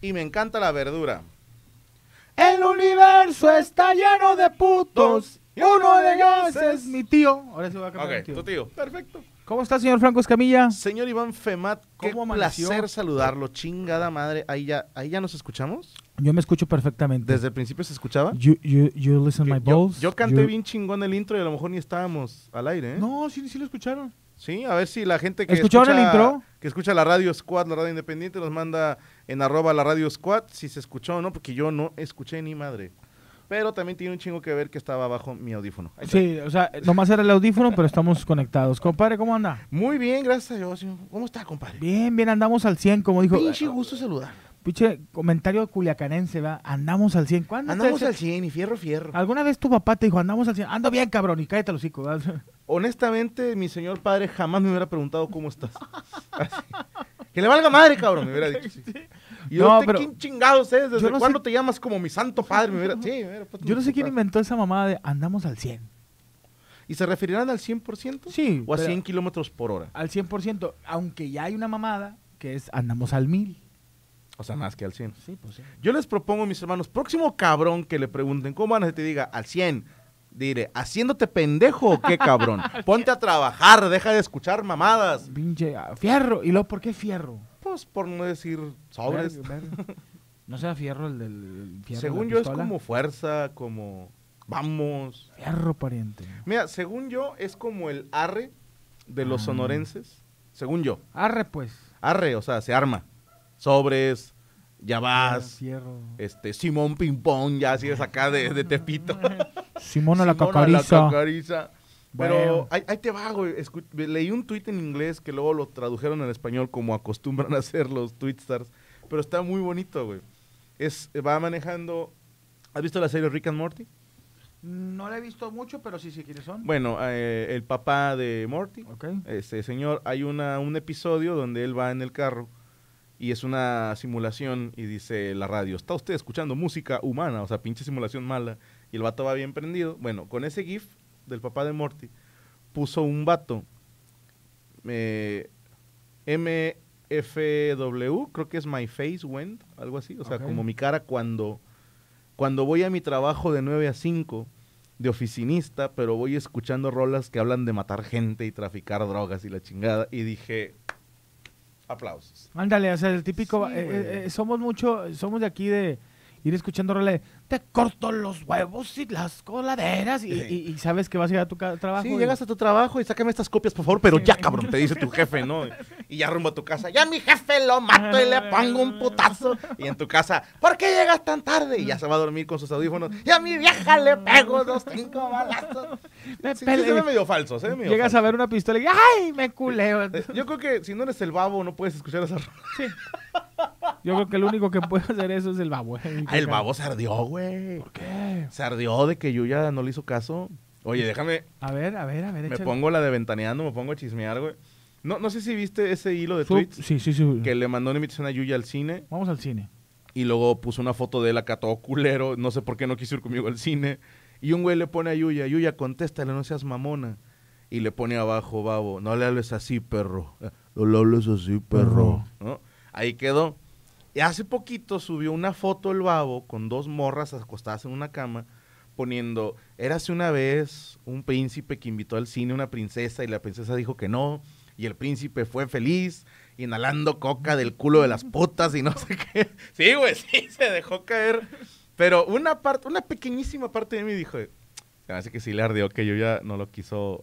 y me encanta la verdura. El universo está lleno de putos y uno de ellos es mi tío. Ahora se va a cambiar el tío. Tu tío. Perfecto. ¿Cómo está, señor Franco Escamilla? Señor Iván Fematt, qué placer saludarlo, chingada madre. ¿Ahí ya nos escuchamos? Yo me escucho perfectamente. ¿Desde el principio se escuchaba? You listen my balls. Yo canté bien chingón el intro y a lo mejor ni estábamos al aire, ¿eh? No, sí lo escucharon. Sí, a ver si la gente que escucha, el intro, que escucha la Radio Squad, la radio independiente, nos manda en @la Radio Squad si se escuchó o no, porque yo no escuché ni madre. Pero también tiene un chingo que ver que estaba abajo mi audífono. Sí, o sea, nomás era el audífono, pero estamos conectados. Compadre, ¿cómo anda? Muy bien, gracias a Dios, señor. ¿Cómo está, compadre? Bien, bien, andamos al 100, como dijo. Pinche gusto saludar. Pinche comentario culiacanense, ¿verdad? Andamos al 100. ¿Cuándo? Andamos al 100 y fierro. ¿Alguna vez tu papá te dijo, andamos al 100? Ando bien, cabrón, y cállate el hocico, ¿verdad? Honestamente, mi señor padre jamás me hubiera preguntado cómo estás. Que le valga madre, cabrón, me hubiera dicho. Sí. Y yo no, ¿quién chingado es? ¿Desde cuándo te llamas como mi santo padre? Yo no sé quién inventó esa mamada de andamos al 100. ¿Y se referirán al 100%? Sí. ¿O a 100 kilómetros por hora? Al 100%, aunque ya hay una mamada que es andamos al 1000. O sea, más que al 100. Sí, pues sí. Yo les propongo, mis hermanos, próximo cabrón que le pregunten, ¿cómo van a te diga al 100? Diré, ¿haciéndote pendejo o qué, cabrón? Ponte a trabajar, deja de escuchar mamadas. Pinche fierro. ¿Y luego por qué fierro? Pues por no decir sobres. ¿No sea fierro el del fierro? Según yo es como fuerza, como vamos. Fierro, pariente. Mira, según yo es como el arre de los sonorenses. Según yo. Arre, pues. Arre, o sea, se arma. Sobres, ya vas. Fierro. Simón Pimpón, ya así es acá de Tepito. Simón a la cacariza. Pero bueno, ahí te va, güey. Leí un tuit en inglés que luego lo tradujeron en español como acostumbran a hacer los tweetstars. Pero está muy bonito, güey. Va manejando... ¿Has visto la serie Rick and Morty? No la he visto mucho, pero sí, ¿quiénes son? Bueno, el papá de Morty. Okay. Señor, hay un episodio donde él va en el carro y es una simulación y dice la radio, ¿está usted escuchando música humana? O sea, pinche simulación mala. Y el vato va bien prendido. Bueno, con ese gif del papá de Morty, puso un vato MFW, creo que es My Face Went, algo así, o sea, okay, como mi cara cuando voy a mi trabajo de 9 a 5 de oficinista, pero voy escuchando rolas que hablan de matar gente y traficar drogas y la chingada, y dije, aplausos. Ándale, o sea, el típico, sí, somos de aquí de... ir escuchando roles, te corto los huevos y las coladeras y sabes que vas a llegar a tu trabajo. Sí, llegas a tu trabajo y sácame estas copias, por favor, pero sí, ya, cabrón, te dice tu jefe, ¿no? Y ya rumbo a tu casa, ya mi jefe lo mato y le pongo un putazo. Y en tu casa, ¿por qué llegas tan tarde? Y ya se va a dormir con sus audífonos, ya mi vieja le pego 5 balazos. Sí, se ve medio falso, se ve medio Llegas falso. A ver una pistola y ¡ay, me culeo! Yo creo que si no eres el Babo no puedes escuchar esa rola. Sí. Yo creo que el único que puede hacer eso es el Babo. El Babo se ardió, güey. ¿Por qué? Se ardió de que Yuya no le hizo caso. Oye, déjame. A ver. Me pongo la de ventaneando, me pongo a chismear, güey. No sé si viste ese hilo de tweets. Sí. Que le mandó una invitación a Yuya al cine. Vamos al cine. Y luego puso una foto de él acá todo culero. No sé por qué no quiso ir conmigo al cine. Y un güey le pone a Yuya, Yuya, contéstale, no seas mamona. Y le pone abajo, Babo, no le hables así, perro. No le hables así, perro. ¿No? Ahí quedó. Y hace poquito subió una foto el Babo con dos morras acostadas en una cama poniendo, érase una vez un príncipe que invitó al cine a una princesa y la princesa dijo que no y el príncipe fue feliz inhalando coca del culo de las putas y no sé qué. Sí, güey, sí, se dejó caer. Pero una pequeñísima parte de mí dijo, se me hace que sí le ardió que Yuya no lo quiso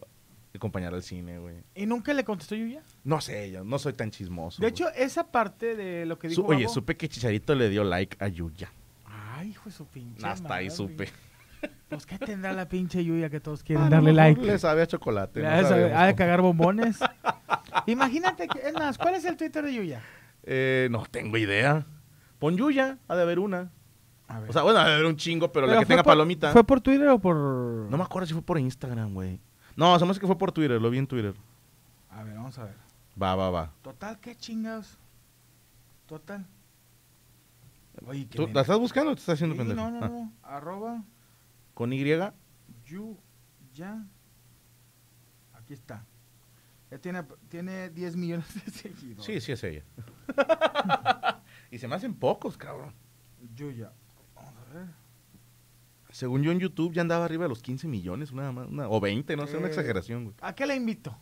acompañar al cine, güey. ¿Y nunca le contestó Yuya? No sé, yo no soy tan chismoso. De hecho, esa parte de lo que dijo Babo... Oye, supe que Chicharito le dio like a Yuya. Ay, hijo de su pinche madre. Hasta ahí supe. Pues, ¿qué tendrá la pinche Yuya que todos quieren darle like? Le sabe a chocolate. Ha de cagar bombones. Imagínate, que, es más, ¿cuál es el Twitter de Yuya? No tengo idea. Pon Yuya, ha de haber una. A ver. O sea, bueno, ha de haber un chingo, pero la que tenga palomita. ¿Fue por Twitter o por...? No me acuerdo si fue por Instagram, güey. No, se me hace que fue por Twitter, lo vi en Twitter. A ver, vamos a ver. Va. Total, qué chingados. Total. Oye, ¿tú la estás buscando o te estás haciendo pendejo? No. @ ¿Con Y? Yuya. Aquí está. Ya tiene 10 millones de seguidores. Sí, es ella. Y Y se me hacen pocos, cabrón. Yuya. Vamos a ver. Según yo en YouTube ya andaba arriba de los 15 millones, o 20, no sé, una exageración, güey. ¿A qué la invito?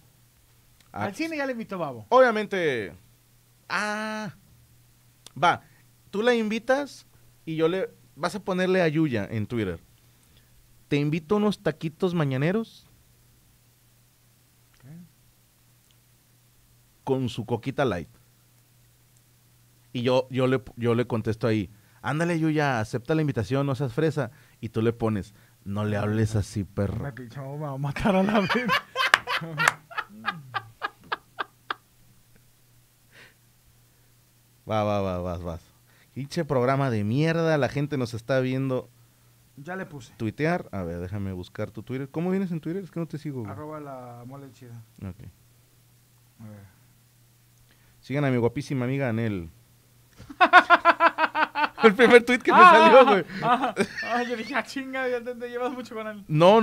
Al cine ya le invito a Babo. Obviamente. Va. Tú la invitas y yo le... Vas a ponerle a Yuya en Twitter. Te invito a unos taquitos mañaneros. Okay. Con su coquita light. Y yo le contesto ahí. Ándale, Yuya, acepta la invitación, no seas fresa. Y tú le pones, no le hables así, perro. Me pichó, va a matar a la vez. Vas. Pinche programa de mierda, la gente nos está viendo. Ya le puse. Tuitear. A ver, déjame buscar tu Twitter. ¿Cómo vienes en Twitter? Es que no te sigo, güey. @lamolechida. Ok. A ver. Sigan a mi guapísima amiga Anel. El primer tweet que me salió, güey. Yo dije, chinga, ya te llevas mucho con él. No.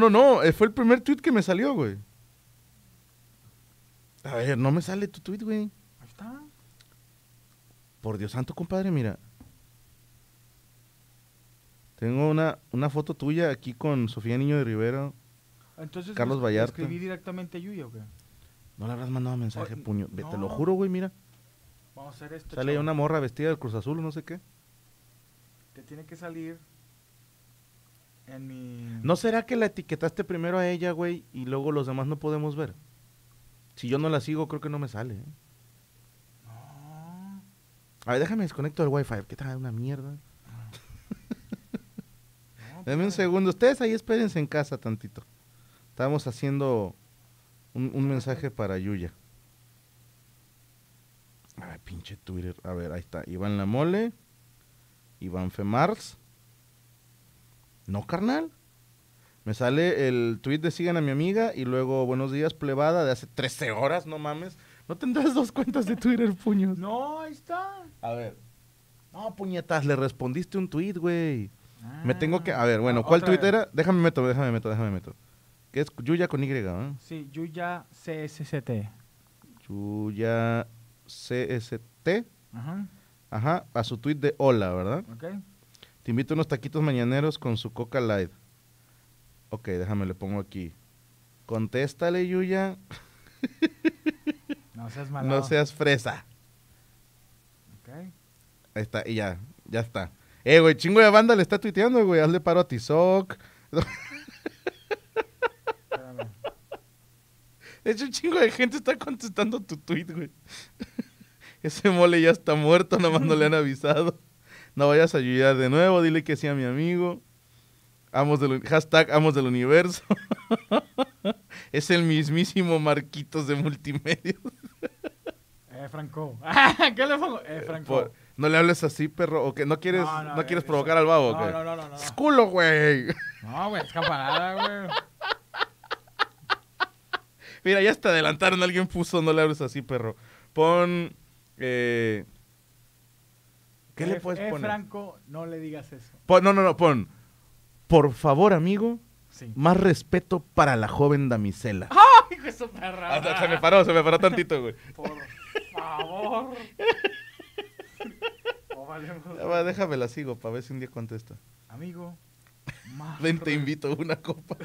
Fue el primer tweet que me salió, güey. A ver, no me sale tu tweet, güey. Ahí está. Por Dios santo, compadre, mira. Tengo una foto tuya aquí con Sofía Niño de Rivera. Entonces, Carlos Vallarta. ¿Escribí directamente a Yuya o qué? No le habrás mandado mensaje, puño. No. Te lo juro, güey, mira. Vamos a hacer esto. Sale una morra vestida del Cruz Azul, no sé qué. Te tiene que salir en mi... ¿No será que la etiquetaste primero a ella, güey, y luego los demás no podemos ver? Si yo no la sigo, creo que no me sale, ¿eh? No. A ver, déjame desconecto el Wi-Fi. ¿Qué tal? Una mierda. Dame un segundo. Ustedes ahí espérense en casa tantito. Estamos haciendo un mensaje para Yuya. Ay, pinche Twitter. A ver, ahí está. Iván La Mole. Iván Fematt. No, carnal. Me sale el tweet de sigan a mi amiga y luego buenos días plebada de hace 13 horas, no mames. No tendrás dos cuentas de Twitter, puños. No, ahí está. A ver. No, puñetas, le respondiste un tweet, güey. Me tengo que... A ver, bueno, ¿cuál tuit era? Déjame meto. ¿Qué es? Yuya con Y, ¿eh? Sí, Yuya CSCT. Yuya CST. Ajá, a su tuit de hola, ¿verdad? Ok. Te invito a unos taquitos mañaneros con su coca light. Ok, déjame, le pongo aquí. Contéstale, Yuya. No seas malado. No seas fresa. Ok. Ahí está, y ya está. Güey, chingo de banda le está tuiteando, güey. Hazle paro a Tizoc. Espérame. De hecho, un chingo de gente está contestando tu tweet, güey. Ese mole ya está muerto, nomás no le han avisado. No vayas a ayudar de nuevo, dile que sí a mi amigo. Amos del universo. Es el mismísimo Marquitos de Multimedia. Franco. ¿Qué le pongo? Franco. No le hables así, perro, o que no quieres, no quieres provocar al babo, güey. No. Es culo, güey. No, güey, es campanada, güey. Mira, ya hasta adelantaron, alguien puso, no le hables así, perro. Pon, ¿qué le puedes poner? Franco, no le digas eso. Pon, no, pon, por favor, amigo, sí. Más respeto para la joven damisela. ¡Ay, qué superra! Se me paró tantito, güey. Por favor. Déjame la sigo para ver si un día contesta. Amigo, ven, te invito a una copa.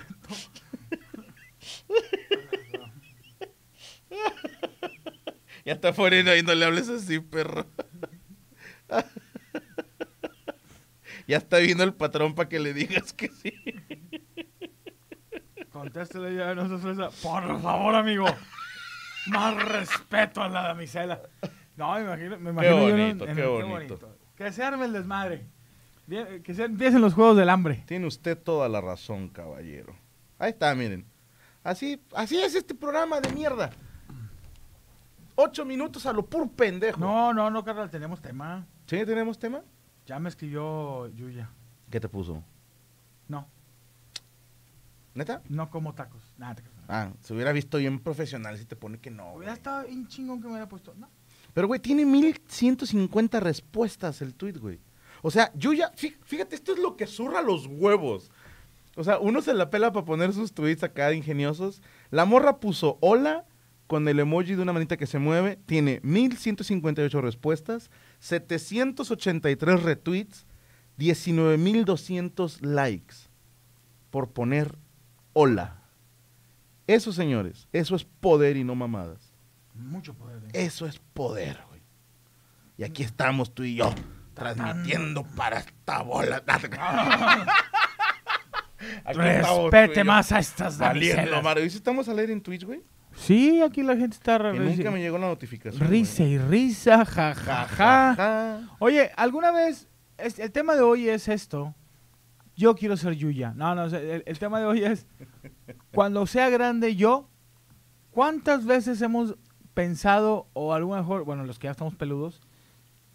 Ya está poniendo ahí, no le hables así, perro. Ya está viendo el patrón para que le digas que sí. Contéstale ya, no se fresa. Por favor, amigo, más respeto a la damisela. No, me imagino qué bonito, yo qué bonito. Que se arme el desmadre. Que se empiecen los juegos del hambre. Tiene usted toda la razón, caballero. Ahí está, miren. Así es este programa de mierda. 8 minutos a lo pur pendejo. No, carnal, tenemos tema. ¿Sí tenemos tema? Ya me escribió Yuya. ¿Qué te puso? No. ¿Neta? No como tacos. Nada, tacos. Se hubiera visto bien profesional si te pone que no. Hubiera estado bien chingón que me hubiera puesto. No. Pero, güey, tiene 1150 respuestas el tweet, güey. O sea, Yuya, fíjate, esto es lo que zurra los huevos. O sea, uno se la pela para poner sus tweets acá de ingeniosos. La morra puso hola con el emoji de una manita que se mueve, tiene 1,158 respuestas, 783 retweets, 19,200 likes por poner hola. Eso, señores, eso es poder y no mamadas. Mucho poder. Eso es poder, güey. Y aquí estamos tú y yo, transmitiendo para esta bola. Respete más a estas damiselas. ¿Y si estamos al aire en Twitch, güey? Sí, aquí la gente está... Que nunca me llegó la notificación. Risa y risa, jajaja. Oye, ¿alguna vez... el tema de hoy es esto. Yo quiero ser Yuya. No, no, el tema de hoy es... Cuando sea grande yo... ¿Cuántas veces hemos pensado, o a lo mejor... Bueno, los que ya estamos peludos...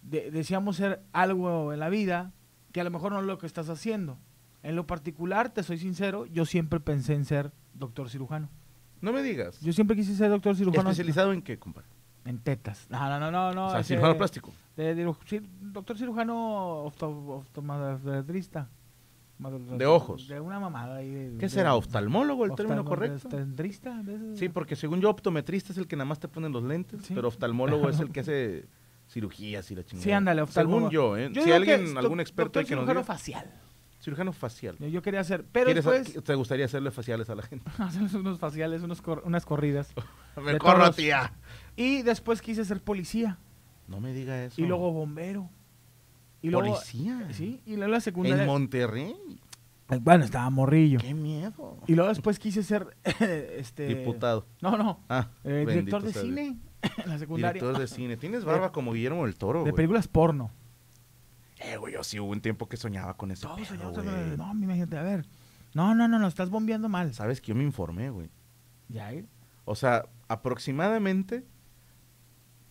deseamos ser algo en la vida... Que a lo mejor no es lo que estás haciendo. En lo particular, te soy sincero... Yo siempre pensé en ser doctor cirujano. No me digas. Yo siempre quise ser doctor cirujano. ¿Especializado en qué, compadre? En tetas. No, no, no, no. O sea, cirujano plástico. Doctor cirujano oftalmomadrista. De ojos. De una mamada. ¿Qué será? ¿Oftalmólogo el término correcto? ¿Oftalmometrista? Sí, porque según yo, optometrista es el que nada más te ponen los lentes, ¿sí? Pero oftalmólogo es el que hace cirugías y la chingada. Sí, ándale, oftalmólogo. Según yo, ¿eh? Yo si alguien, algún experto hay que nos diga. Cirujano facial. Cirujano facial. Yo quería hacer, pero después... ¿Te gustaría hacerle faciales a la gente? Hacerles unos faciales, unas corridas. Me corro, toros. Tía. Y después quise ser policía. No me diga eso. Y luego bombero. Y ¿policía? Luego, sí, y luego la secundaria. ¿En Monterrey? Bueno, estaba morrillo. ¡Qué miedo! Y luego después quise ser... diputado. No, no. Ah, director de cine en la secundaria. Director de cine. Tienes barba como Guillermo del Toro, güey. Películas porno. Güey, yo sí hubo un tiempo que soñaba con eso. Todos soñamos con eso. No, imagínate, a ver. No, no, no, no, estás bombeando mal. Sabes que yo me informé, güey. ¿Ya? O sea, aproximadamente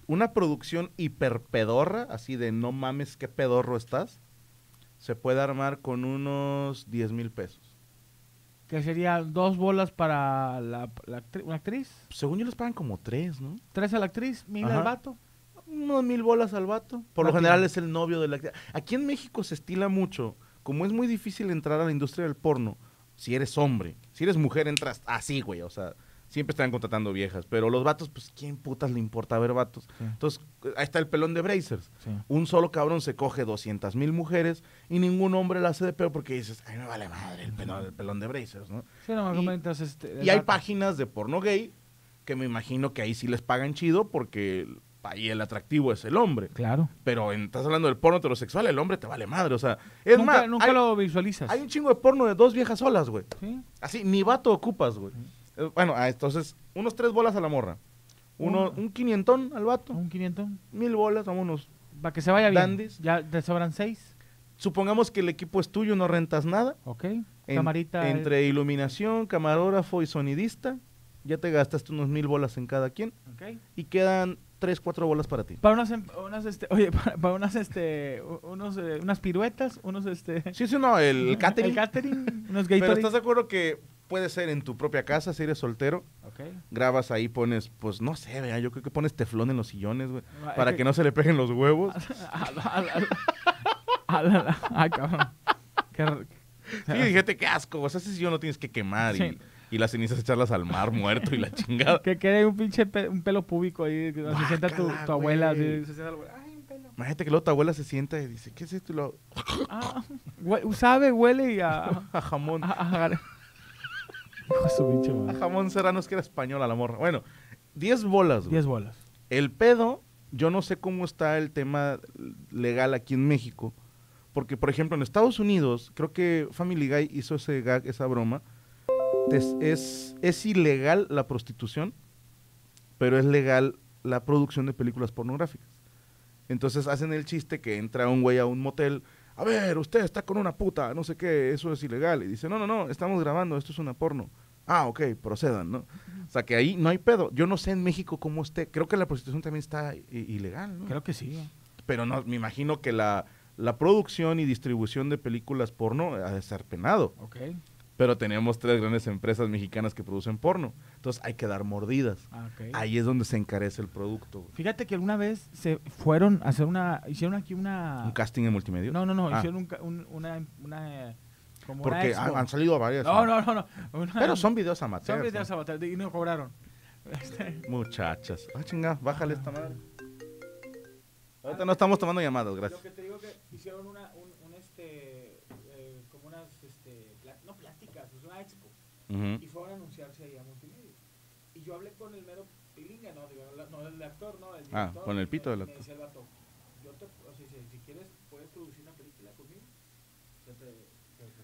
una producción hiperpedorra, así de no mames qué pedorro estás, se puede armar con unos 10,000 pesos. Que serían 2 bolas para una actriz. Según yo les pagan como 3, ¿no? 3 a la actriz, 1000 al vato. Unos 1000 bolas al vato. Por lo general es el novio de la actriz. Aquí en México se estila mucho. Como es muy difícil entrar a la industria del porno, si eres hombre, si eres mujer, entras así, güey. O sea, siempre están contratando viejas. Pero los vatos, pues, ¿quién putas le importa ver vatos? Sí. Entonces, ahí está el pelón de Brazzers. Sí. Un solo cabrón se coge 200,000 mujeres y ningún hombre la hace de pedo porque dices, ay, no vale madre el pelón de Brazzers, ¿no? Sí, no me comentas y hay páginas de porno gay que me imagino que ahí sí les pagan chido porque... Ahí el atractivo es el hombre. Claro. Pero estás hablando del porno heterosexual, el hombre te vale madre, o sea... Es más, nunca lo visualizas. Hay un chingo de porno de 2 viejas solas, güey. ¿Sí? Así, ni vato ocupas, güey. ¿Sí? Bueno, entonces, unos 3 bolas a la morra. Un 500 al vato. Un 500. 1,000 bolas, vámonos. Para que se vaya bien. Dandis. Ya te sobran 6. Supongamos que el equipo es tuyo, no rentas nada. Ok. Camarita. Entre iluminación, camarógrafo y sonidista, ya te gastaste unos 1,000 bolas en cada quien. Ok. Y quedan... 3, 4 bolas para ti. Para unas piruetas, Sí, sí, no, el catering. El catering, unos Gatorade. Pero ¿estás de acuerdo que puede ser en tu propia casa si eres soltero? Ok. Grabas ahí, pones, pues, no sé, ¿verdad? Yo creo que pones teflón en los sillones, güey, para que no se le peguen los huevos. Ay, cabrón. Sí, fíjate qué asco, o sea, ese sillón lo tienes que quemar y... Y las cenizas echarlas al mar muerto y la chingada. Que quede un pinche pelo púbico ahí. Donde se sienta tu abuela. Así, se sienta la abuela. Ay, un pelo. Imagínate que luego tu abuela se sienta y dice, ¿qué es esto? Y luego... huele y a jamón. A jamón serrano, es que era española la morra. Bueno, 10 bolas. 10 bolas. El pedo, yo no sé cómo está el tema legal aquí en México. Porque, por ejemplo, en Estados Unidos, creo que Family Guy hizo ese gag, esa broma. Es ilegal la prostitución, pero es legal la producción de películas pornográficas. Entonces hacen el chiste que entra un güey a un motel, a ver, usted está con una puta, no sé qué, eso es ilegal. Y dice, no, no, no, estamos grabando, esto es una porno. Ah, ok, procedan, ¿no? O sea, que ahí no hay pedo. Yo no sé en México cómo esté. Creo que la prostitución también está ilegal, ¿no? Creo que sí. Pero no, me imagino que la producción y distribución de películas porno ha de ser penado. Ok. Pero tenemos 3 grandes empresas mexicanas que producen porno. Entonces hay que dar mordidas. Okay. Ahí es donde se encarece el producto. Güey. Fíjate que alguna vez se fueron a hacer hicieron aquí una... ¿Un casting de multimedia? No, no, no. Hicieron una como porque una han salido varias. No, no, no. Pero son videos amateurs. Son videos amateurs y no cobraron. Muchachas. Ah, chingada, bájale esta madre. Ahorita no estamos tomando llamadas, gracias. Lo que te digo que hicieron como unas, no plásticas, pues una expo. Y fueron a anunciarse ahí a multimedia. Y yo hablé con el mero pilinga, no el actor, no, el director. Ah, con el pito del actor. Me decía el vato, yo te, o sea, si quieres, puedes producir una película conmigo.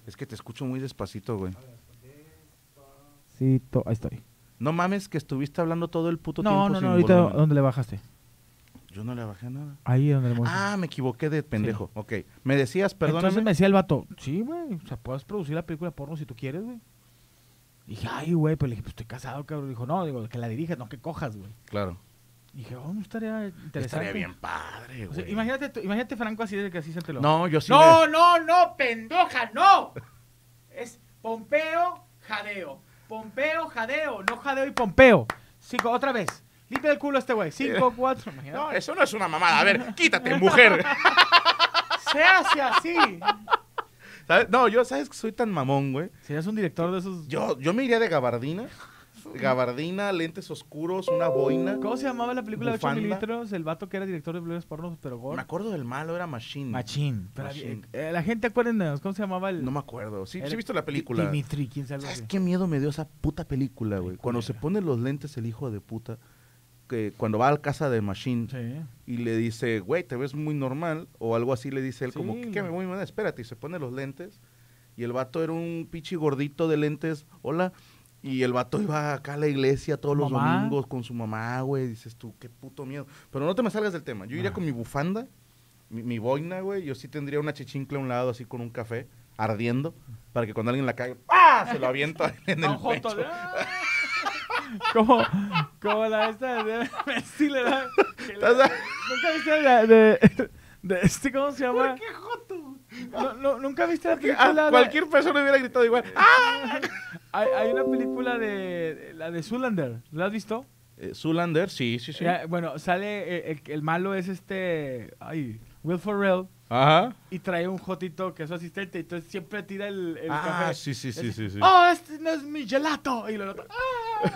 Es que te escucho muy despacito, güey. Sí, ahí estoy. No mames que estuviste hablando todo el puto tiempo. No, ahorita volumen. ¿Dónde le bajaste? Yo no le bajé nada. Ahí donde le me equivoqué de pendejo. Sí. Ok, me decías, perdóname. Entonces me decía el vato, sí, güey, o sea, puedes producir la película porno si tú quieres, güey. Dije, ay, güey, pero le dije, pues estoy casado, cabrón. Dijo, no, digo, que la dirijas, no que cojas, güey. Claro. Dije, oh, no estaría interesante. Estaría bien padre, güey. O sea, imagínate Franco así desde que así se te lo... No, yo sí. No, pendeja, no. Es Pompeo, jadeo. Pompeo, jadeo, no jadeo y Pompeo. 5, otra vez. Limpia el culo este güey. 5, 4. Imagínate. No, eso no es una mamada. A ver, quítate, mujer. Se hace así. ¿Sabes? No, yo sabes que soy tan mamón, güey. Serías un director de esos. Yo me iría de gabardina. Gabardina, lentes oscuros, una boina. ¿Cómo se llamaba la película de 8 mililitros? El vato que era director de películas pornos, pero gordo. Me acuerdo del malo, era Machine. La gente, acuérdense, ¿cómo se llamaba el...? No me acuerdo. Sí, he visto la película. Dimitri, ¿quién sabe? ¿Sabes qué miedo me dio esa puta película, güey? Cuando se pone los lentes el hijo de puta, que cuando va a la casa de Machine y le dice, güey, te ves muy normal, o algo así le dice él, como, ¿qué me voy a mandar? Espérate, y se pone los lentes, y el vato era un pichi gordito de lentes, hola... Y el vato iba acá a la iglesia todos los domingos con su mamá, güey. Dices tú, qué puto miedo. Pero no te me salgas del tema. Yo iría con mi bufanda, mi boina, güey. Yo sí tendría una chichincla a un lado así con un café ardiendo para que cuando alguien la caiga, ¡ah! Se lo avienta en el pecho. Como la esta de Messi le da... ¿Nunca viste la de este? ¿Cómo se llama? ¿Por qué Joto? No, nunca viste la película. Cualquier persona hubiera gritado igual. ¡Ah! Hay una película de la de Zoolander. ¿La has visto? Zoolander, sí. Bueno, sale el malo es Will Ferrell. Ajá. Y trae un jotito que es su asistente. Entonces siempre tira el café. Sí. Oh, este no es mi gelato. Y lo nota. ¡Ah!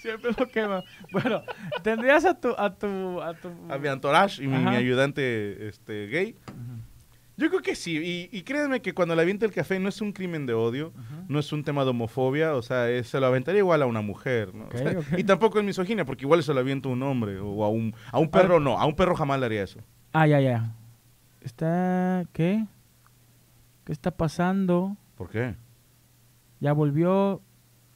Siempre lo quema. Bueno, tendrías a tu mi entourage y mi ayudante gay. Ajá. Yo creo que sí, y créanme que cuando le avienta el café no es un crimen de odio, no es un tema de homofobia, o sea, se lo aventaría igual a una mujer, ¿no? Okay. Y tampoco es misoginia, porque igual se lo avienta a un hombre, o a un perro no, a un perro jamás le haría eso. Ah, ya. ¿Qué? ¿Qué está pasando? ¿Por qué? Ya volvió.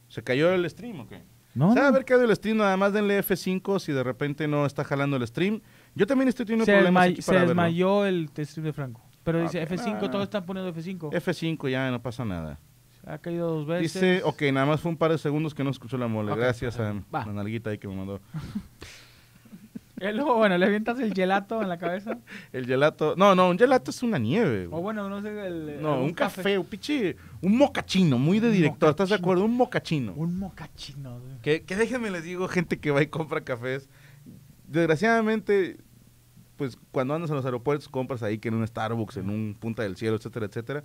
¿Se cayó el stream o qué? No. ¿Sabe haber caído el stream? Nada más denle F5 si de repente no está jalando el stream. Yo también estoy teniendo problemas aquí para verlo. Se desmayó el stream de Franco. Pero dice F5, todos están poniendo F5. F5, ya no pasa nada. Ha caído 2 veces. Dice, ok, nada más fue un par de segundos que no escuchó la mole. Okay. Gracias a la nalguita ahí que me mandó. Bueno, ¿le avientas el gelato en la cabeza? El gelato, no, un gelato es una nieve. O bueno, no sé, un café, un mocachino, muy de director, ¿estás de acuerdo? Un mocachino. Que déjenme les digo, gente que va y compra cafés, desgraciadamente... pues cuando andas en los aeropuertos compras ahí que en un Starbucks, en un Punta del Cielo, etcétera.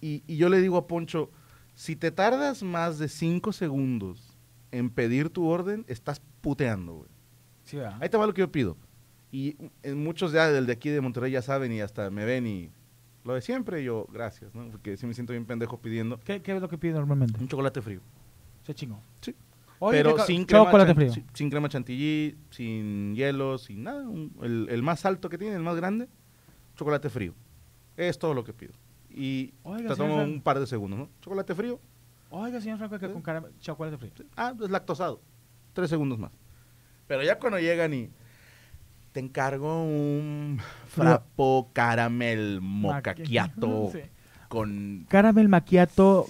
Y yo le digo a Poncho, si te tardas más de 5 segundos en pedir tu orden, estás puteando, güey. Sí, ¿verdad? Ahí te va lo que yo pido. Y muchos ya del de aquí de Monterrey ya saben y hasta me ven y lo de siempre. Y yo, gracias, ¿no? Porque sí me siento bien pendejo pidiendo. ¿Qué es lo que pido normalmente? Un chocolate frío. Se chingó. Sí. Oye, pero sin crema chantilly, sin hielo, sin nada. El más alto que tiene, el más grande, chocolate frío. Es todo lo que pido. Y te tomo un par de segundos, ¿no? Chocolate frío. Oiga, señor Franco, que con chocolate frío. Sí. Ah, pues lactosado. 3 segundos más. Pero ya cuando llegan y... te encargo un frappo caramel mocaquiato. Sí. Con... caramel macchiato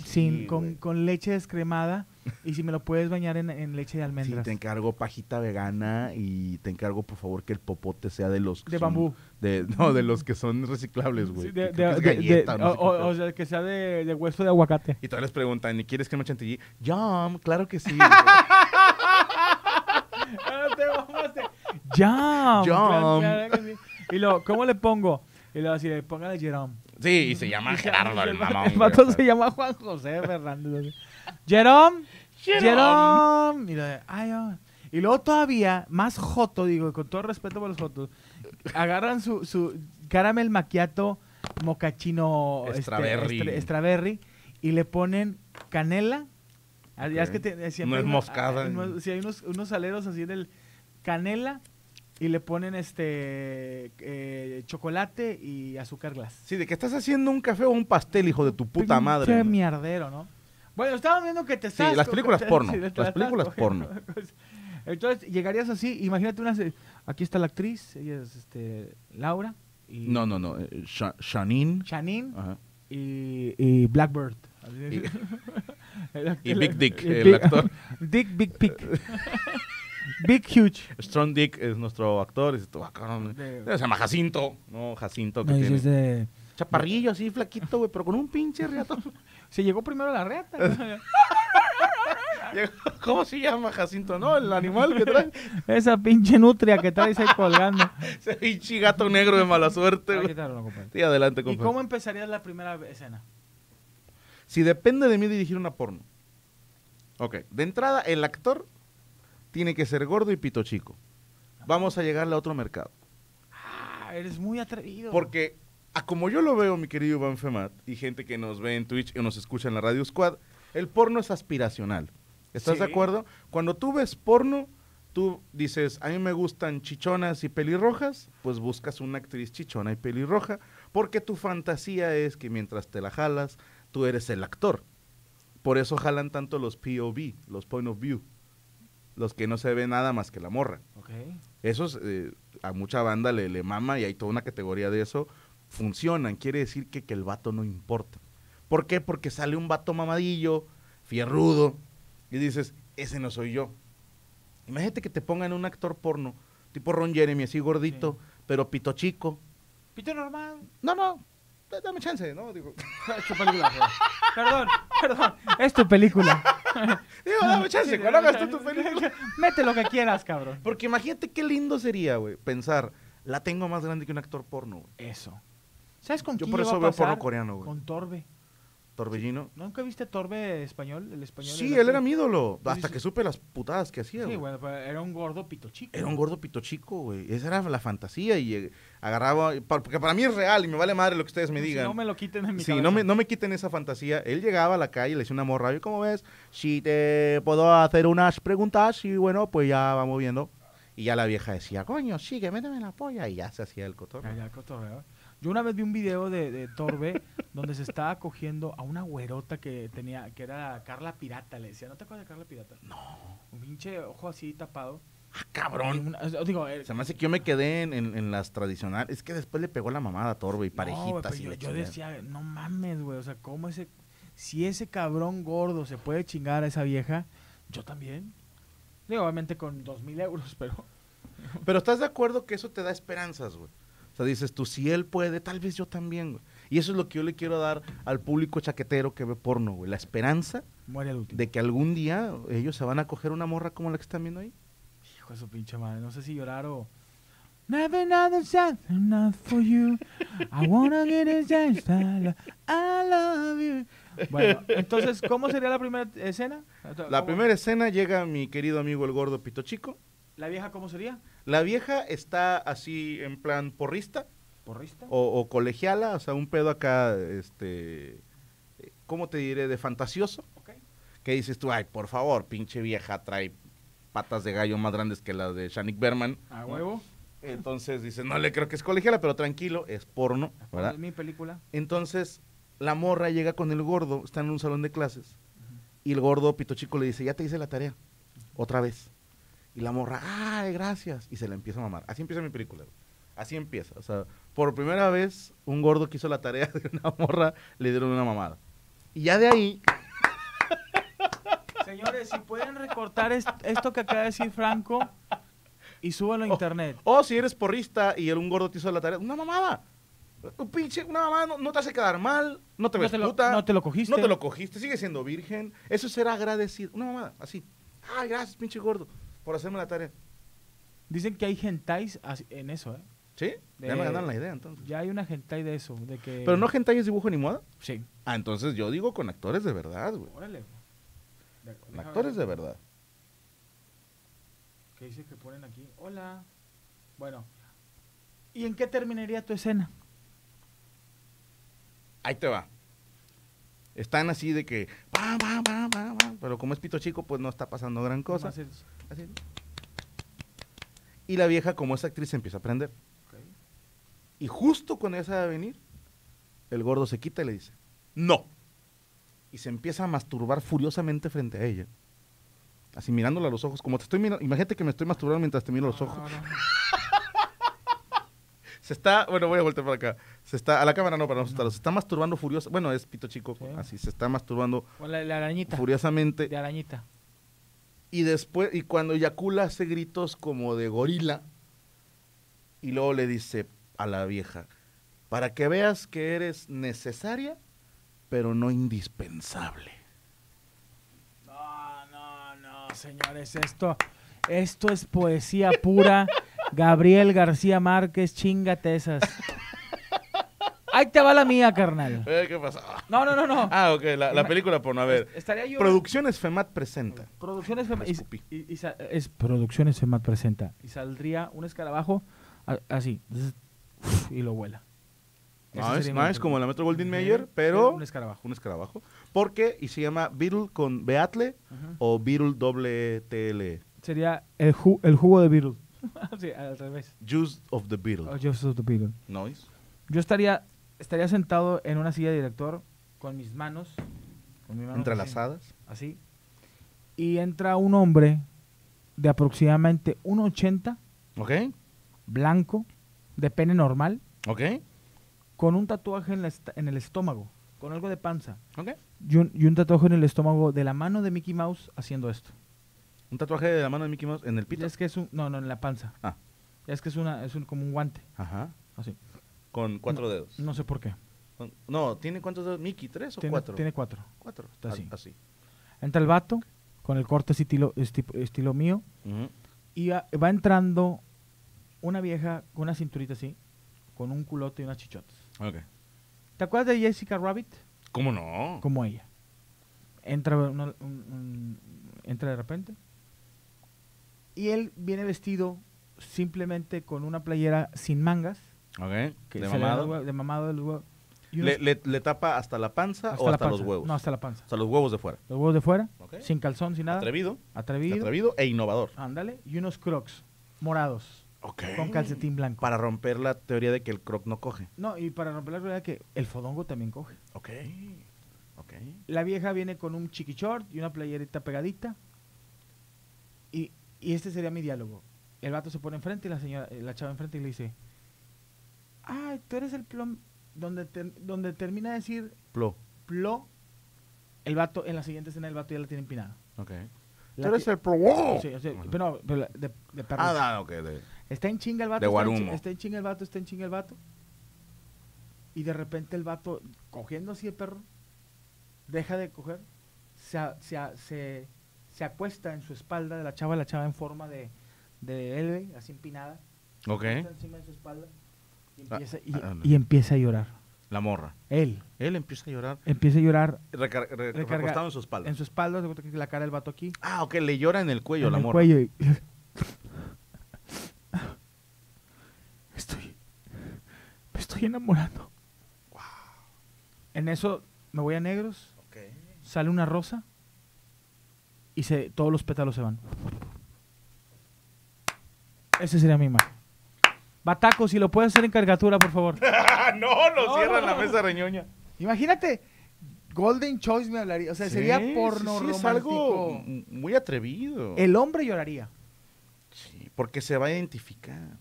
con leche descremada. Y si me lo puedes bañar en leche de almendras. Sí, te encargo pajita vegana y te encargo, por favor, que el popote sea de los... de bambú. De los que son reciclables, güey. Sí, o sea, que sea de hueso de aguacate. Y todavía les preguntan, ¿y quieres crema chantilly? ¡Yum! ¡Claro que sí! ¡Yum! Y luego, ¿cómo le pongo? Y luego así, póngale Jerome. Sí, y se llama Gerardo el mamón. El pato se llama Juan José Fernández. Jerome, Jerome. Y, y luego todavía, más joto, digo, con todo respeto por los jotos, agarran su caramel macchiato mocachino strawberry y le ponen canela. Okay. Ya es que siempre no es moscada. Si hay unos aleros así del canela y le ponen chocolate y azúcar glass. Sí, de que estás haciendo un café o un pastel, hijo de tu puta madre. Qué mierdero, ¿no? Bueno, estaba viendo que te estás... Sí, las películas porno. Las películas porno. Entonces, llegarías así, imagínate una... Aquí está la actriz, ella es Laura. Y no. Shanine. Ajá. Y Blackbird. Y Big Dick, el actor. Big Pick. Big Huge. Strong Dick es nuestro actor. Es se llama Jacinto. No, Jacinto. Chaparrillo, así, flaquito, güey, pero con un pinche reato. Se llegó primero a la reata. ¿Cómo se llama Jacinto? No, el animal que trae. Esa pinche nutria que trae ahí colgando. Ese pinche gato negro de mala suerte. Sí, adelante, compadre. ¿Y cómo empezarías la primera escena? Si depende de mí dirigir una porno. Ok, de entrada, el actor tiene que ser gordo y pito chico. Vamos a llegarle a otro mercado. Ah, eres muy atrevido. Porque, como yo lo veo, mi querido Iván Fematt, y gente que nos ve en Twitch y nos escucha en la Radio Squad, el porno es aspiracional. ¿Estás de acuerdo? Cuando tú ves porno, tú dices, a mí me gustan chichonas y pelirrojas, pues buscas una actriz chichona y pelirroja, porque tu fantasía es que mientras te la jalas, tú eres el actor. Por eso jalan tanto los POV, los point of view, los que no se ve nada más que la morra. Okay. Esos, a mucha banda le mama y hay toda una categoría de eso. Funcionan, quiere decir que el vato no importa. ¿Por qué? Porque sale un vato mamadillo, fierrudo, y dices, ese no soy yo. Imagínate que te pongan un actor porno, tipo Ron Jeremy, así gordito, pero pito chico. Pito normal. No. Dame chance, ¿no? Digo, es tu película. Perdón. Es tu película. Digo, dame chance, cuando hagas tú tu película. Mete lo que quieras, cabrón. Porque imagínate qué lindo sería, güey, pensar, la tengo más grande que un actor porno, güey. Eso. ¿Sabes con quién? Yo por eso veo porno coreano, güey. Con Torbe. ¿Torbellino? ¿Nunca viste Torbe español? El español. Sí, él era mi ídolo. Hasta que supe las putadas que hacía. Sí, bueno, pero era un gordo pito chico. Era un gordo pito chico, güey. Esa era la fantasía y agarraba... Porque para mí es real y me vale madre lo que ustedes me digan. Si no me lo quiten en mi cabeza. Sí, no me quiten esa fantasía. Él llegaba a la calle y le decía una morra. Y como ves, si te puedo hacer unas preguntas y bueno, pues ya vamos viendo. Y ya la vieja decía, coño, sí, que méteme la polla. Y ya se hacía el cotorreo. Ya el cotorreo. Yo una vez vi un video de Torbe donde se estaba cogiendo a una güerota que era Carla Pirata, le decía. ¿No te acuerdas de Carla Pirata? No. Un pinche ojo así tapado. ¡Ah, cabrón! Se me hace que yo me quedé en las tradicionales. Es que después le pegó la mamada a Torbe y parejitas. No, yo decía, no mames, güey. O sea, ¿cómo ese... Si ese cabrón gordo se puede chingar a esa vieja, yo también. Digo, obviamente con 2,000 euros, pero... Pero ¿estás de acuerdo que eso te da esperanzas, güey? O sea, dices tú, si él puede, tal vez yo también, güey. Y eso es lo que yo le quiero dar al público chaquetero que ve porno, güey. La esperanza de que algún día ellos se van a coger una morra como la que están viendo ahí. Hijo de su pinche madre, no sé si llorar o... Never another sad enough for you. I wanna get a chance. I love you. Bueno, entonces, ¿cómo sería la primera escena? La primera escena llega mi querido amigo el gordo pito chico. ¿La vieja cómo sería? La vieja está así en plan porrista. ¿Porrista? O colegiala, o sea, un pedo acá, ¿cómo te diré? De fantasioso. Okay. Que dices tú, ay, por favor, pinche vieja, trae patas de gallo más grandes que las de Janik Berman. A huevo. Entonces dices, no le creo que es colegiala, pero tranquilo, es porno, ¿verdad? Es mi película. Entonces, la morra llega con el gordo, está en un salón de clases, y el gordo pito chico le dice, ya te hice la tarea, otra vez. Y la morra, ¡ay, gracias! Y se la empieza a mamar. Así empieza mi película. Así empieza. O sea, por primera vez, un gordo que hizo la tarea de una morra, le dieron una mamada. Y ya de ahí... Señores, si pueden recortar esto que acaba de decir Franco y súbalo a internet. Si eres porrista y un gordo te hizo la tarea, ¡una mamada! Una mamada no te hace quedar mal, no te ves puta. No te lo cogiste. No te lo cogiste, sigue siendo virgen. Eso será agradecido. Una mamada, así. ¡Ay, gracias, pinche gordo! Por hacerme la tarea. Dicen que hay hentais en eso, ¿eh? ¿Sí? Ya me ganaron la idea, entonces. Ya hay una hentai de eso, de que... ¿Pero no hentai es dibujo ni moda? Sí. Ah, entonces yo digo con actores de verdad, güey. Órale. Con actores de verdad. ¿Qué dice que ponen aquí? Hola. Bueno. ¿Y en qué terminaría tu escena? Ahí te va. Están así de que... Bah, bah, bah, bah, bah, pero como es pito chico, pues no está pasando gran cosa. Así. Y la vieja, como es actriz, se empieza a prender. Okay. Y justo cuando ella se va a venir, el gordo se quita y le dice, ¡no! Y se empieza a masturbar furiosamente frente a ella. Así mirándola a los ojos, como te estoy mirando. Imagínate que me estoy masturbando mientras te miro los ojos. No. Se está, bueno, voy a voltear para acá. Se está, a la cámara no, para no asustarlo. Se está masturbando furiosa. Bueno, es pito chico, sí. Así, se está masturbando. O la arañita. Furiosamente. De arañita. Y después, y cuando eyacula hace gritos como de gorila. Y luego le dice a la vieja, para que veas que eres necesaria, pero no indispensable. No, no, no, señores, esto es poesía pura. Gabriel García Márquez, chingate esas. Ahí te va la mía, carnal. ¿Qué pasó? No, no, no, no. Ah, ok, la película por no haber. Estaría yo... Producciones Fematt presenta. Producciones Fematt. Es Producciones Fematt presenta. Y saldría un escarabajo así. Y lo vuela. No, es como la Metro Goldwyn Mayer, pero... Un escarabajo. Un escarabajo. Porque, y se llama Beatle con Beatle o Beatle doble TL. Sería el jugo de Beatle. Sí, al revés. Juice of the Beetle. Oh, Juice of the Beetle. Noise. Yo estaría sentado en una silla de director con mis manos. Con mis manos entrelazadas. Así. Y entra un hombre de aproximadamente 1.80. Ok. Blanco, de pene normal. Ok. Con un tatuaje en el estómago. Con algo de panza. Ok. Y un tatuaje en el estómago de la mano de Mickey Mouse haciendo esto. ¿Un tatuaje de la mano de Mickey Mouse en el pito? Es que es un... No, en la panza. Ah. Es que es como un guante. Ajá. Así. Con 4 dedos. No sé por qué. No, ¿tiene cuántos dedos Mickey? ¿3 o 4? Tiene 4. 4. Está así. Entra el vato, con el corte estilo mío, y va entrando una vieja con una cinturita así, con un culote y unas chichotas. Ok. ¿Te acuerdas de Jessica Rabbit? ¿Cómo no? Como ella. Entra de repente... Y él viene vestido simplemente con una playera sin mangas. Ok, de mamado. De los huevos. ¿Le tapa hasta la panza hasta o hasta los huevos? No, hasta la panza. Hasta los huevos de fuera. Los huevos de fuera, okay. Sin calzón, sin nada. Atrevido e innovador. Ándale, y unos crocs morados. Ok. Con calcetín blanco. Para romper la teoría de que el croc no coge. No, y para romper la teoría de que el fodongo también coge. Ok, ok. La vieja viene con un chiqui short y una playerita pegadita. Y este sería mi diálogo. El vato se pone enfrente y la chava enfrente y le dice, ay, tú eres el plom... Donde termina de decir... Plo. El vato, en la siguiente escena el vato ya la tiene empinada. Ok. Tú eres el plo... Sí, o sea, pero de perros. Ah, ok. Está en chinga el vato. De guarumo. Está en chinga el vato. Y de repente el vato, cogiendo así el perro, deja de coger, se acuesta en su espalda de la chava en forma de L, así empinada. Ok. Se acuesta encima de su espalda y empieza a llorar. La morra. Él empieza a llorar. Recargado en su espalda. En su espalda, la cara del vato aquí. Ah, ok, le llora en el cuello la morra. En el cuello. Me estoy enamorando. Wow. En eso me voy a negros. Ok. Sale una rosa. Y todos los pétalos se van. Ese sería mi imagen. Bataco, si lo puedes hacer en caricatura, por favor. No, cierran la mesa reñoña. Imagínate, Golden Choice me hablaría. O sea, sí, sería porno romántico. Es algo muy atrevido. El hombre lloraría. Sí, porque se va a identificar.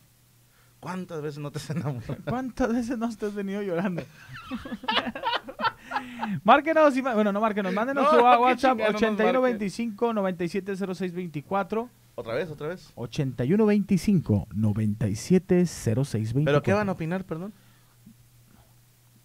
¿Cuántas veces no te has enamorado? ¿Cuántas veces no te has venido llorando? Márquenos, bueno, no márquenos, mándenos a WhatsApp 8125-970624. ¿Otra vez? 8125-970624. ¿Pero qué van a opinar, perdón?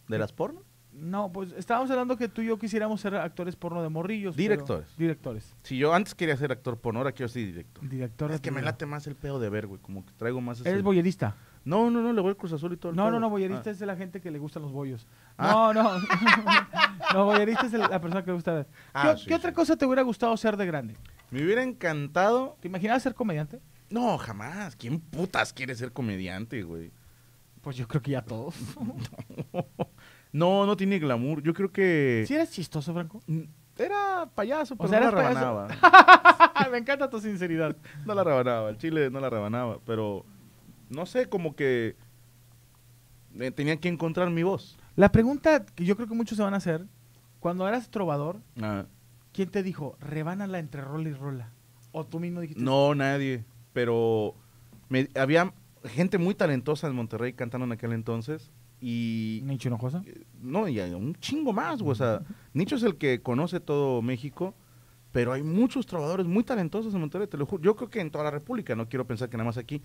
¿De las porno? No, pues estábamos hablando que tú y yo quisiéramos ser actores porno de morrillos. Directores. Si yo antes quería ser actor porno, ahora quiero ser director. Es que me late más el pedo de ver, güey, como que traigo más... ¿Eres boyerista? No, le voy al Cruz Azul y todo el pedo. No, boyerista es de la gente que le gustan los bollos. No, boyerista es la persona que le gusta ver. ¿Qué otra cosa te hubiera gustado ser de grande? Me hubiera encantado... ¿Te imaginabas ser comediante? No, jamás. ¿Quién putas quiere ser comediante, güey? Pues yo creo que ya todos. No tiene glamour. Yo creo que... ¿Sí eres chistoso, Franco? Era payaso, pero no la rebanaba. Me encanta tu sinceridad. No la rebanaba. El chile no la rebanaba, pero... No sé, como que tenía que encontrar mi voz. La pregunta que yo creo que muchos se van a hacer, cuando eras trovador, ¿quién te dijo, rebánala entre rola y rola? ¿O tú mismo dijiste? No, nadie, pero había gente muy talentosa en Monterrey cantando en aquel entonces. Y ¿Nicho Hinojosa? No, y un chingo más, güey. O sea, Nicho es el que conoce todo México. Pero hay muchos trovadores muy talentosos en Monterrey, te lo juro. Yo creo que en toda la república, no quiero pensar que nada más aquí.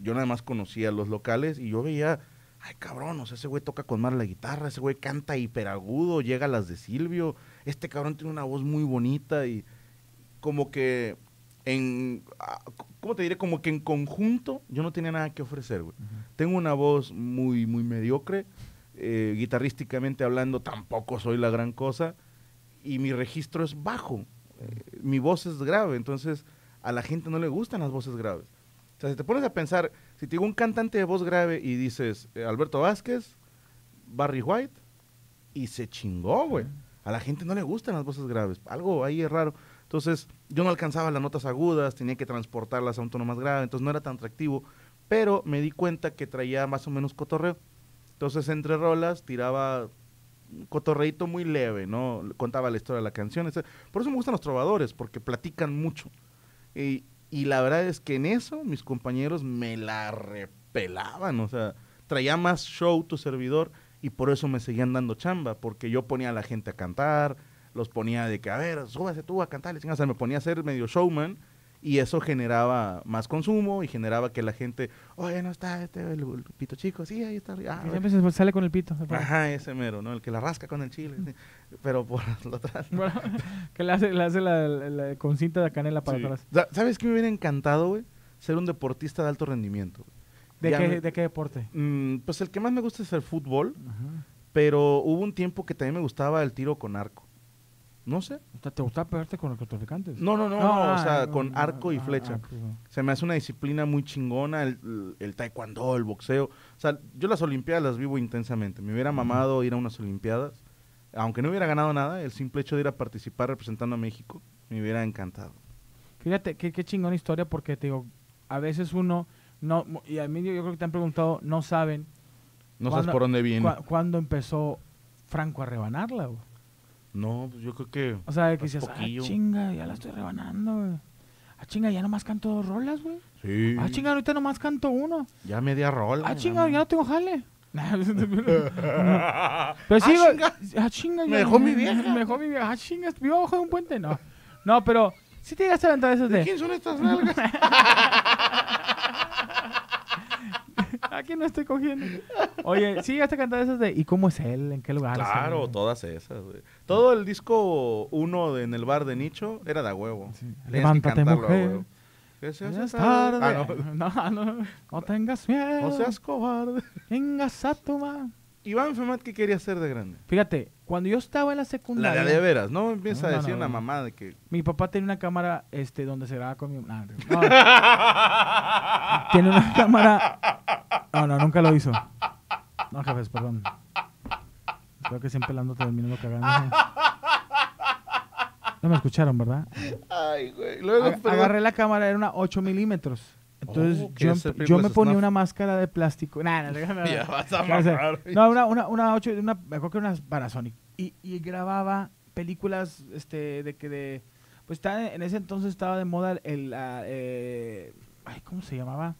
Yo nada más conocía los locales y yo veía, ay cabrón, o sea, ese güey toca con más la guitarra, ese güey canta hiperagudo, llega a las de Silvio, este cabrón tiene una voz muy bonita y como que en, ¿cómo te diré? Como que en conjunto yo no tenía nada que ofrecer, güey. Uh-huh. Tengo una voz muy, muy mediocre, guitarrísticamente hablando tampoco soy la gran cosa y mi registro es bajo, mi voz es grave, entonces a la gente no le gustan las voces graves. O sea, si te pones a pensar, si te digo un cantante de voz grave y dices Alberto Vázquez, Barry White, y se chingó, güey. A la gente no le gustan las voces graves, algo ahí es raro. Entonces, yo no alcanzaba las notas agudas, tenía que transportarlas a un tono más grave, entonces no era tan atractivo, pero me di cuenta que traía más o menos cotorreo. Entonces, entre rolas, tiraba un cotorreito muy leve, ¿no? Contaba la historia de la canción, etc. Por eso me gustan los trovadores, porque platican mucho. Y la verdad es que en eso mis compañeros me la repelaban, o sea, traía más show tu servidor y por eso me seguían dando chamba, porque yo ponía a la gente a cantar, los ponía de que, a ver, súbase tú a cantar, o sea, me ponía a ser medio showman y eso generaba más consumo y generaba que la gente, oye, no está el pito chico, sí, ahí está. Ah, siempre se sale con el pito. Ajá, ese mero, ¿no? El que la rasca con el chile, sí. Pero por lo atrás. ¿No? Bueno, que le hace la con cinta de canela para atrás. ¿Sabes qué me hubiera encantado, güey? Ser un deportista de alto rendimiento. ¿De qué deporte? Pues el que más me gusta es el fútbol, ajá, pero hubo un tiempo que también me gustaba el tiro con arco. No sé. ¿Te gustaba pegarte con narcotraficantes? No, o sea, con arco y flecha. Se me hace una disciplina muy chingona, el taekwondo, el boxeo. O sea, yo las olimpiadas las vivo intensamente. Me hubiera mamado ir a unas olimpiadas, aunque no hubiera ganado nada, el simple hecho de ir a participar representando a México, me hubiera encantado. Fíjate, qué chingona historia, porque te digo, a veces uno, no, y a mí yo creo que te han preguntado, no saben. No sabes por dónde viene. ¿Cuándo empezó Franco a rebanarla, güey? No, pues yo creo que... O sea, que dices, chinga, ya la estoy rebanando, güey. Chinga, ya nomás canto 2 rolas, güey. Sí. Chinga, ahorita nomás canto 1. Ya media rola. Chinga, ya no tengo jale. Pero sí, güey. Chinga, me dejó mi vieja. Chinga, vivo abajo de un puente. No, pero sí te llegaste a levantar esas de... ¿De quién son estas nalgas? Aquí no estoy cogiendo. Oye, sí, hasta cantar esas de... ¿Y cómo es él? ¿En qué lugar? Claro, todas esas, güey. Todo el disco 1 en el bar de Nicho era de a huevo. Sí. Levántate, mujer. Que se hace tarde. No tengas miedo. No seas cobarde. Vengas a tomar. Iván Fematt, ¿qué quería ser de grande? Fíjate, cuando yo estaba en la secundaria... La de veras, no empieza a decir una mamá de que... Mi papá tenía una cámara donde se grababa conmigo. Tiene una cámara... No, nunca lo hizo. No, jefes, perdón. Creo que siempre ando terminando cagando. No me escucharon, ¿verdad? Ay, güey. Luego agarré la cámara, era una 8 mililitros. Entonces yo me ponía una máscara de plástico. No. Ya vas a marcar. No, me acuerdo que era una Panasonic. Y grababa películas pues en ese entonces estaba de moda ¿cómo se llamaba?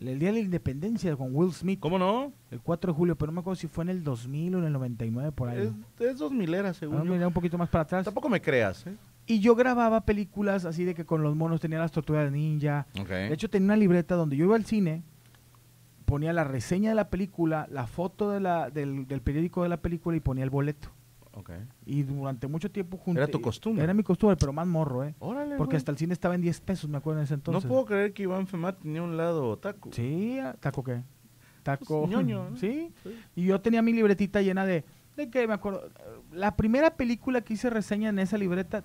El Día de la Independencia con Will Smith. ¿Cómo no? El 4 de julio, pero no me acuerdo si fue en el 2000 o en el 99, por ahí. Es 2000 era, según yo. Un poquito más para atrás. Tampoco me creas, ¿eh? Y yo grababa películas así de que con los monos tenía las tortugas ninja. Okay. De hecho, tenía una libreta donde yo iba al cine, ponía la reseña de la película, la foto del periódico de la película y ponía el boleto. Okay. Y durante mucho tiempo junté. ¿Era tu costumbre? Era mi costumbre, pero más morro, ¿eh? Órale, porque hasta el cine estaba en $10, me acuerdo en ese entonces. No puedo creer que Iván Fematt tenía un lado taco. Sí, ¿taco qué? taco pues, ñoño, ¿no? ¿Sí? Sí. Y yo tenía mi libretita llena de que me acuerdo, la primera película que hice reseña en esa libreta,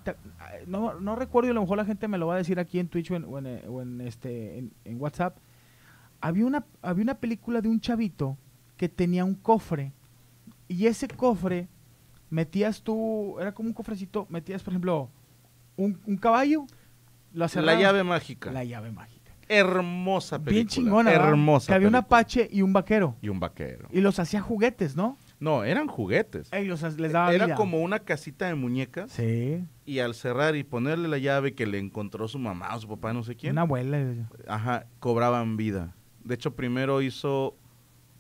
no recuerdo, y a lo mejor la gente me lo va a decir aquí en Twitch o en WhatsApp. Había una película de un chavito que tenía un cofre, y ese cofre metías tú, era como un cofrecito, metías por ejemplo un caballo, la llave mágica. La llave mágica. Hermosa película. Bien chingona, hermosa. Que había un apache y un vaquero. Y los hacía juguetes, ¿no? No, eran juguetes. Ellos les daba vida. Era como una casita de muñecas. Sí. Y al cerrar y ponerle la llave que le encontró su mamá o su papá, no sé quién. Una abuela. Ajá, cobraban vida. De hecho, primero hizo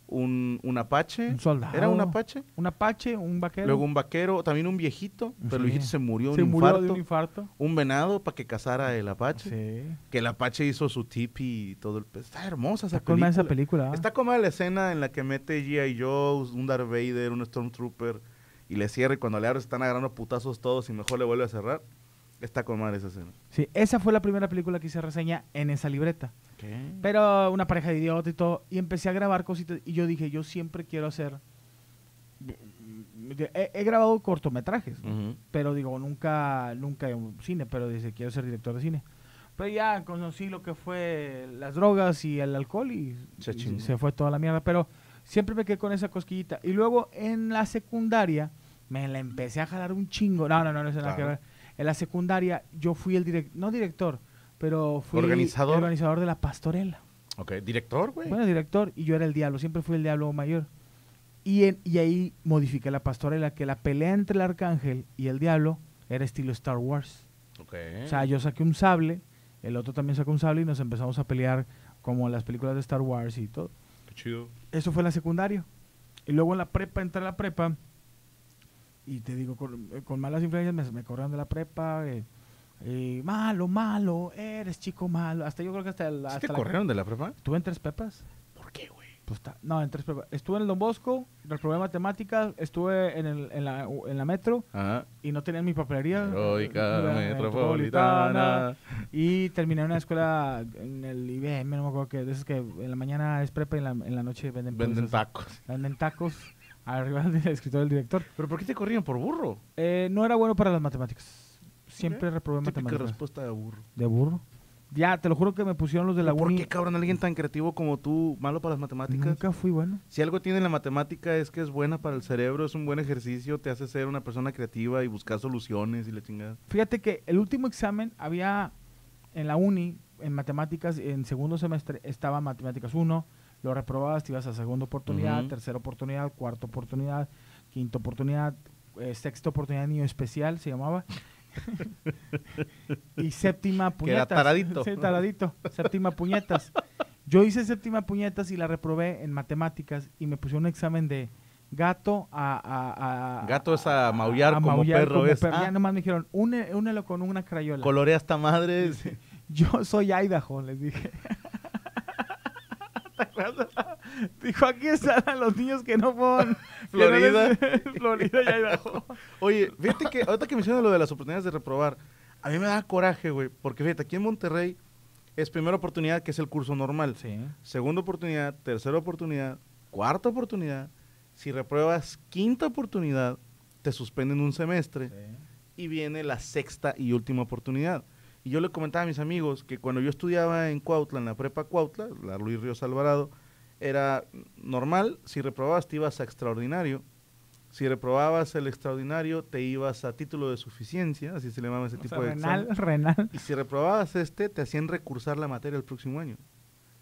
un apache. Un soldado. ¿Era un apache? Un apache, un vaquero. Luego un vaquero, también un viejito. Pero sí, el viejito se murió de un infarto. Un venado para que cazara el apache. Sí. Que el apache hizo su tipi y todo el... Está hermosa esa película. Está como esa película. Está como la escena en la que mete G.I. Joe, un Darth Vader, un Stormtrooper, y le cierra, y cuando le abre están agarrando putazos todos y mejor le vuelve a cerrar. Está con madre esa escena. Sí, esa fue la primera película que hice reseña en esa libreta. ¿Qué? Pero una pareja de idiotas y todo. Y empecé a grabar cositas. Y yo dije, yo siempre quiero hacer... He grabado cortometrajes. Uh-huh. Pero digo, nunca en cine. Pero dice, quiero ser director de cine. Pero ya conocí lo que fue las drogas y el alcohol. Y se fue toda la mierda. Pero siempre me quedé con esa cosquillita. Y luego en la secundaria me la empecé a jalar un chingo. No es nada que ver. En la secundaria yo fui el director, no director, pero fui organizador de la pastorela. Ok, director, güey. Bueno, director, y yo era el diablo, siempre fui el diablo mayor. Y ahí modifiqué la pastorela, que la pelea entre el arcángel y el diablo era estilo Star Wars. Ok. O sea, yo saqué un sable, el otro también sacó un sable y nos empezamos a pelear como en las películas de Star Wars y todo. Qué chido. Eso fue en la secundaria. Y luego en la prepa, entré a la prepa, y te digo, con malas influencias me corrieron de la prepa, malo, eres chico malo, hasta yo creo que hasta... ¿Sí te corrieron de la prepa? Estuve en 3 prepas. ¿Por qué, güey? Pues en 3 prepas. Estuve en el Don Bosco, reprobé matemáticas, estuve en la metro. Ajá. Y no tenía mi papelería. Heroica, metropolitana. Y terminé en una escuela en el IBM, no me acuerdo qué, de esas que en la mañana es prepa y en la noche venden tacos. Venden tacos. Arriba del escritor del director. ¿Pero por qué te corrían? ¿Por burro? No era bueno para las matemáticas. Siempre reprobé matemáticas. ¿Qué respuesta de burro? ¿De burro? Ya, te lo juro que me pusieron los de la UNI. ¿Por qué, cabrón, alguien tan creativo como tú, malo para las matemáticas? Nunca fui bueno. Si algo tiene la matemática es que es buena para el cerebro, es un buen ejercicio, te hace ser una persona creativa y buscar soluciones y la chingada. Fíjate que el último examen había en la UNI, en matemáticas, en segundo semestre estaba matemáticas 1, lo reprobabas, te ibas a segunda oportunidad, uh-huh, tercera oportunidad, cuarta oportunidad, quinta oportunidad, sexta oportunidad, niño especial, se llamaba. Y séptima, puñetas. Queda taradito. Sí, taradito. Séptima, puñetas. Yo hice séptima, puñetas, y la reprobé en matemáticas, y me pusieron un examen de gato Gato es a maullar como perro. Como es. Perro. Ya nomás me dijeron, únelo con una crayola. Colorea esta madre. Sí. Yo soy Idaho, les dije. Dijo, aquí están los niños que no fueron Florida. Florida y Idaho. Oye, fíjate que ahorita que mencionas lo de las oportunidades de reprobar, a mí me da coraje, güey, porque fíjate, aquí en Monterrey es primera oportunidad, que es el curso normal. Sí. Segunda oportunidad, tercera oportunidad, cuarta oportunidad. Si repruebas quinta oportunidad, te suspenden un semestre. Sí. Y viene la sexta y última oportunidad. Y yo le comentaba a mis amigos que cuando yo estudiaba en Cuautla, en la prepa Cuautla, la Luis Ríos Alvarado, era normal, si reprobabas te ibas a extraordinario, si reprobabas el extraordinario te ibas a título de suficiencia, así se le llamaba ese tipo de examen. Renal. Y si reprobabas te hacían recursar la materia el próximo año.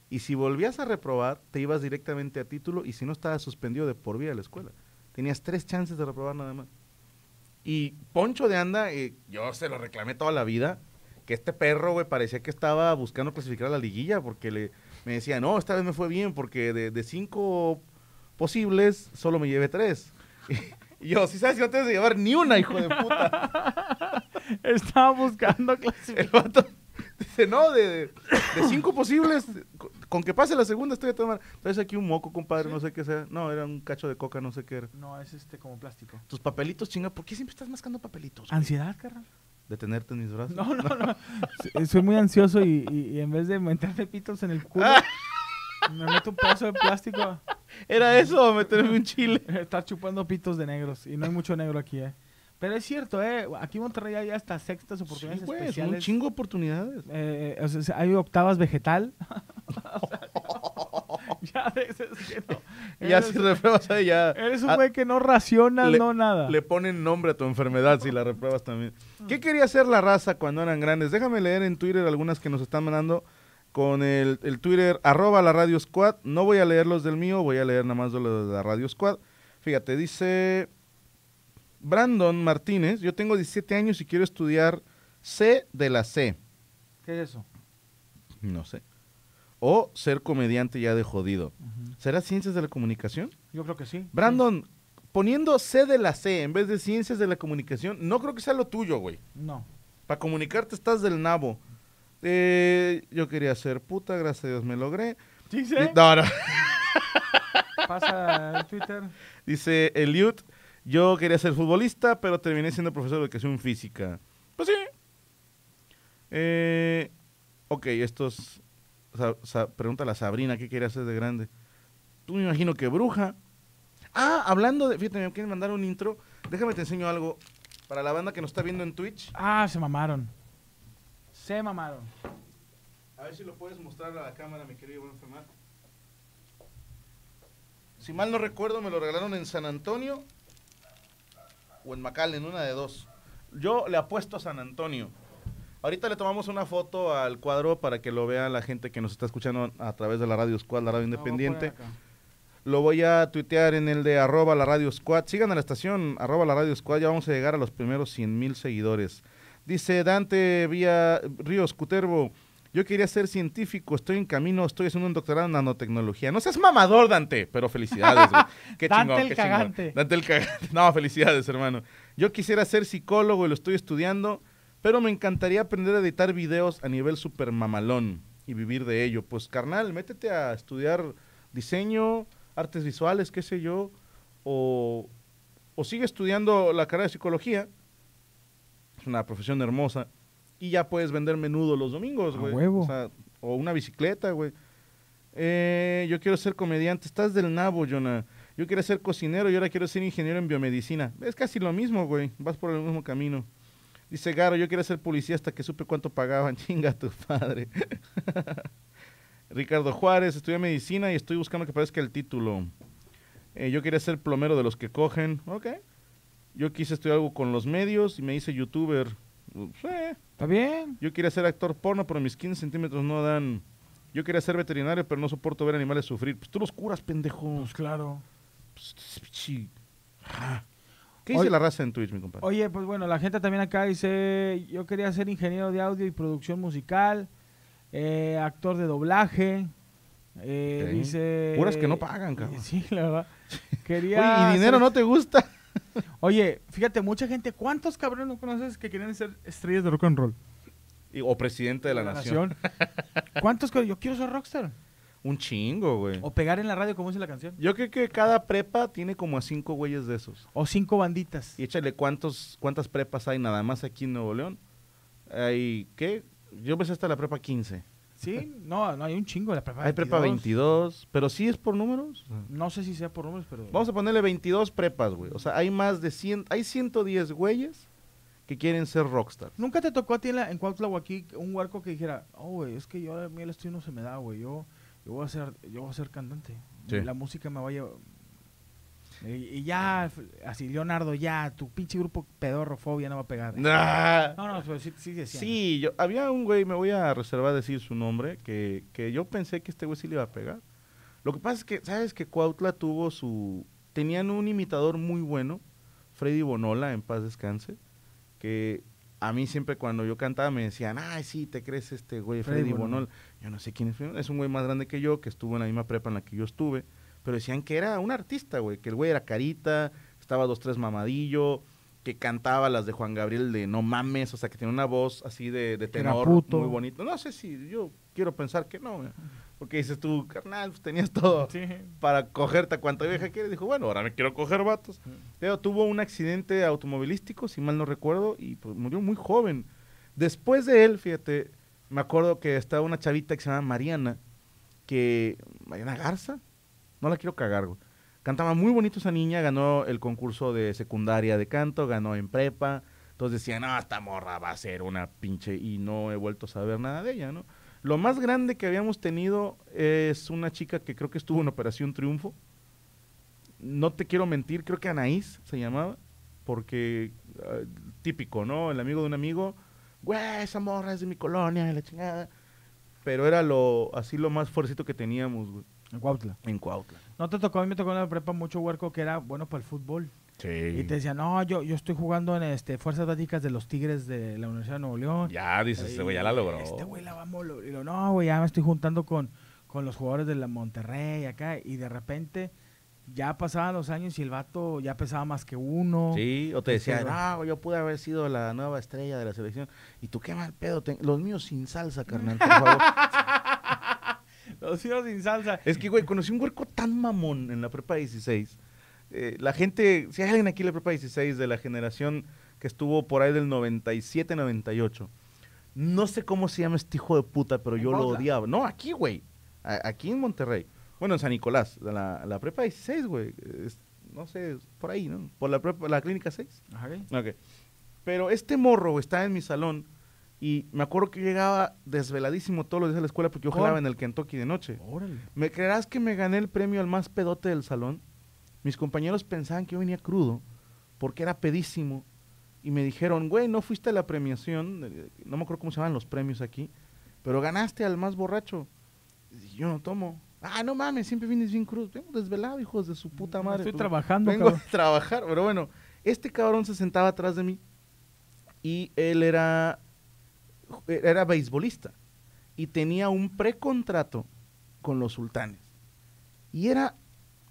Y si volvías a reprobar, te ibas directamente a título, y si no, estabas suspendido de por vida de la escuela. Tenías 3 chances de reprobar nada más. Y Poncho de Anda, yo se lo reclamé toda la vida, que este perro, güey, parecía que estaba buscando clasificar a la liguilla, porque me decía, no, esta vez me fue bien, porque de 5 posibles, solo me llevé 3. Y yo, si sabes que no tienes que llevar ni una, hijo de puta. Estaba buscando clasificar. El vato dice, no, de 5 posibles, con que pase la segunda estoy a tomar. Entonces aquí un moco, compadre, sí. No sé qué sea. No, era un cacho de coca, no sé qué era. No, es como plástico. Tus papelitos, chinga, ¿por qué siempre estás mascando papelitos? Güey? Ansiedad, carnal. ¿Detenerte en mis brazos? No. Soy muy ansioso y en vez de meterme pitos en el culo, Me meto un pedazo de plástico. ¿Era eso? Meterme un chile. Estar chupando pitos de negros. Y no hay mucho negro aquí, eh. Pero es cierto, aquí en Monterrey hay hasta sextas oportunidades, sí, pues, especiales. Un chingo de oportunidades. O sea, hay octavas vegetal. O sea, ya dices que no. Ya si repruebas ahí ya... Eres un güey que no raciona, no nada. Le ponen nombre a tu enfermedad si la repruebas también. ¿Qué quería hacer la raza cuando eran grandes? Déjame leer en Twitter algunas que nos están mandando con el Twitter @LaRadioSquad. No voy a leer los del mío, voy a leer nada más los de la Radio Squad. Fíjate, dice... Brandon Martínez, yo tengo 17 años y quiero estudiar C de la C. ¿Qué es eso? No sé. O ser comediante ya de jodido. Uh-huh. ¿Será Ciencias de la Comunicación? Yo creo que sí. Brandon, sí, poniendo C de la C en vez de Ciencias de la Comunicación, no creo que sea lo tuyo, güey. No. Para comunicarte estás del nabo. Yo quería ser puta, gracias a Dios me logré. ¿Sí sé? No, no. Pasa el Twitter. Dice Eliud, yo quería ser futbolista, pero terminé siendo profesor de educación física. Pues sí. Ok, estos... pregúntale a Sabrina qué quiere hacer de grande. Tú me imagino que bruja. Ah, hablando de... Fíjate, me quieren mandar un intro. Déjame te enseño algo para la banda que nos está viendo en Twitch. Ah, se mamaron. Se mamaron. A ver si lo puedes mostrar a la cámara, mi querido Iván Fematt. Si mal no recuerdo, me lo regalaron en San Antonio o en McAllen, una de dos. Yo le apuesto a San Antonio. Ahorita le tomamos una foto al cuadro para que lo vea la gente que nos está escuchando a través de la Radio Squad, la radio independiente. Lo voy a tuitear en el de @LaRadioSquad. Sigan a la estación, @LaRadioSquad. Ya vamos a llegar a los primeros 100,000 seguidores. Dice Dante Vía Ríos Cuterbo, yo quería ser científico, estoy en camino, estoy haciendo un doctorado en nanotecnología. No seas mamador, Dante, pero felicidades. Qué chingón, Dante el cagante. Dante el cagante. No, felicidades, hermano. Yo quisiera ser psicólogo y lo estoy estudiando, pero me encantaría aprender a editar videos a nivel super mamalón y vivir de ello. Pues, carnal, métete a estudiar diseño, artes visuales, qué sé yo, o sigue estudiando la carrera de psicología. Es una profesión hermosa. Y ya puedes vender menudo los domingos, güey. Huevo. O una bicicleta, güey. Yo quiero ser comediante. Estás del nabo, Jonah. Yo quiero ser cocinero y ahora quiero ser ingeniero en biomedicina. Es casi lo mismo, güey. Vas por el mismo camino. Dice Garo, yo quería ser policía hasta que supe cuánto pagaban. Chinga a tu padre. Ricardo Juárez, estudié medicina y estoy buscando que aparezca el título. Yo quería ser plomero de los que cogen. Ok. Yo quise estudiar algo con los medios y me hice youtuber. Está bien. Yo quería ser actor porno, pero mis 15 centímetros no dan. Yo quería ser veterinario, pero no soporto ver animales sufrir. Pues tú los curas, pendejo. Pues claro. ¿Qué dice la raza en Twitch, mi compadre? Oye, pues bueno, la gente también acá dice, yo quería ser ingeniero de audio y producción musical, actor de doblaje, okay. Dice... Puras que no pagan, cabrón. Sí, la verdad. Quería Oye, ¿y dinero no te gusta? Oye, fíjate, mucha gente, ¿cuántos cabrones no conoces que quieren ser estrellas de rock and roll? O presidente de la nación. ¿Cuántos? Yo quiero ser rockstar. Un chingo, güey. O pegar en la radio, como dice la canción. Yo creo que cada prepa tiene como a 5 güeyes de esos. O 5 banditas. Y échale cuántas prepas hay nada más aquí en Nuevo León. Hay, ¿qué? Yo empecé hasta la prepa 15. ¿Sí? No, hay un chingo de la prepa 22. Hay prepa 22, pero ¿sí es por números? No sé si sea por números, pero... Vamos a ponerle 22 prepas, güey. O sea, hay más de 100, hay 110 güeyes que quieren ser rockstars. ¿Nunca te tocó a ti en Cuautla o aquí un huarco que dijera, oh, güey, es que yo a mí el estudio no se me da, güey, yo voy a ser cantante, sí, la música me va a llevar, y ya, así Leonardo, ya, tu pinche grupo pedorrofobia no va a pegar, no, pero sí decían. Sí, había un güey, me voy a reservar decir su nombre, que yo pensé que este güey sí le iba a pegar. Lo que pasa es que, ¿sabes que Cuautla tenían un imitador muy bueno, Freddy Bonola, en paz descanse, que... A mí siempre cuando yo cantaba me decían, ay, sí, te crees este güey Freddy Bonol. Yo no sé quién es un güey más grande que yo, que estuvo en la misma prepa en la que yo estuve, pero decían que era un artista, güey, que el güey era carita, estaba 2-3 mamadillo, que cantaba las de Juan Gabriel de No Mames, o sea, que tiene una voz así de tenor muy bonito. No sé si, yo quiero pensar que no, porque dices tú, carnal, pues tenías todo para cogerte a cuanta vieja quieres. Dijo, bueno, ahora me quiero coger vatos. Pero tuvo un accidente automovilístico, si mal no recuerdo, y pues, murió muy joven. Después de él, fíjate, me acuerdo que estaba una chavita que se llamaba Mariana, que Mariana Garza, no la quiero cagar, güey. Cantaba muy bonito esa niña, ganó el concurso de secundaria de canto, ganó en prepa. Entonces decían, no, esta morra va a ser una pinche... Y no he vuelto a saber nada de ella, ¿no? Lo más grande que habíamos tenido es una chica que creo que estuvo en Operación Triunfo. No te quiero mentir, creo que Anaís se llamaba, porque típico, ¿no? El amigo de un amigo, güey, esa morra es de mi colonia, de la chingada. Pero era así lo más fuercito que teníamos, güey. En Cuautla. En Cuautla. No te tocó, a mí me tocó en la prepa mucho huerco que era bueno para el fútbol. Sí. Y te decía, no, yo estoy jugando en Fuerzas Tácticas de los Tigres de la Universidad de Nuevo León. Ya, dices, este güey ya la logró. Este güey la vamos a lograr. Y lo, no, güey, ya me estoy juntando con los jugadores de la Monterrey acá. Y de repente ya pasaban los años y el vato ya pesaba más que uno. Sí, o te decía, no, yo pude haber sido la nueva estrella de la selección. Y tú, qué mal pedo, los míos sin salsa, carnal, por favor. Los míos sin salsa. Es que, güey, conocí un huerco tan mamón en la prepa 16. La gente, si hay alguien aquí en la prepa 16 de la generación que estuvo por ahí del 97, 98, no sé cómo se llama este hijo de puta, pero yo lo odiaba. No, aquí, güey, aquí en Monterrey. Bueno, en San Nicolás, la prepa 16, güey, no sé, por ahí, ¿no? Por la clínica 6. Ajá, okay. Pero este morro estaba en mi salón y me acuerdo que yo llegaba desveladísimo todos los días a la escuela porque yo jalaba en el Kentucky de noche. Órale. ¿Me creerás que me gané el premio al más pedote del salón? Mis compañeros pensaban que yo venía crudo porque era pedísimo y me dijeron, güey, no fuiste a la premiación, no me acuerdo cómo se llaman los premios aquí, pero ganaste al más borracho. Y yo no tomo. Ah, no mames, siempre vienes bien crudo. Vengo desvelado, hijos de su puta madre. Estoy trabajando, vengo a trabajar, pero bueno, este cabrón se sentaba atrás de mí y él era beisbolista y tenía un precontrato con los Sultanes. Y era...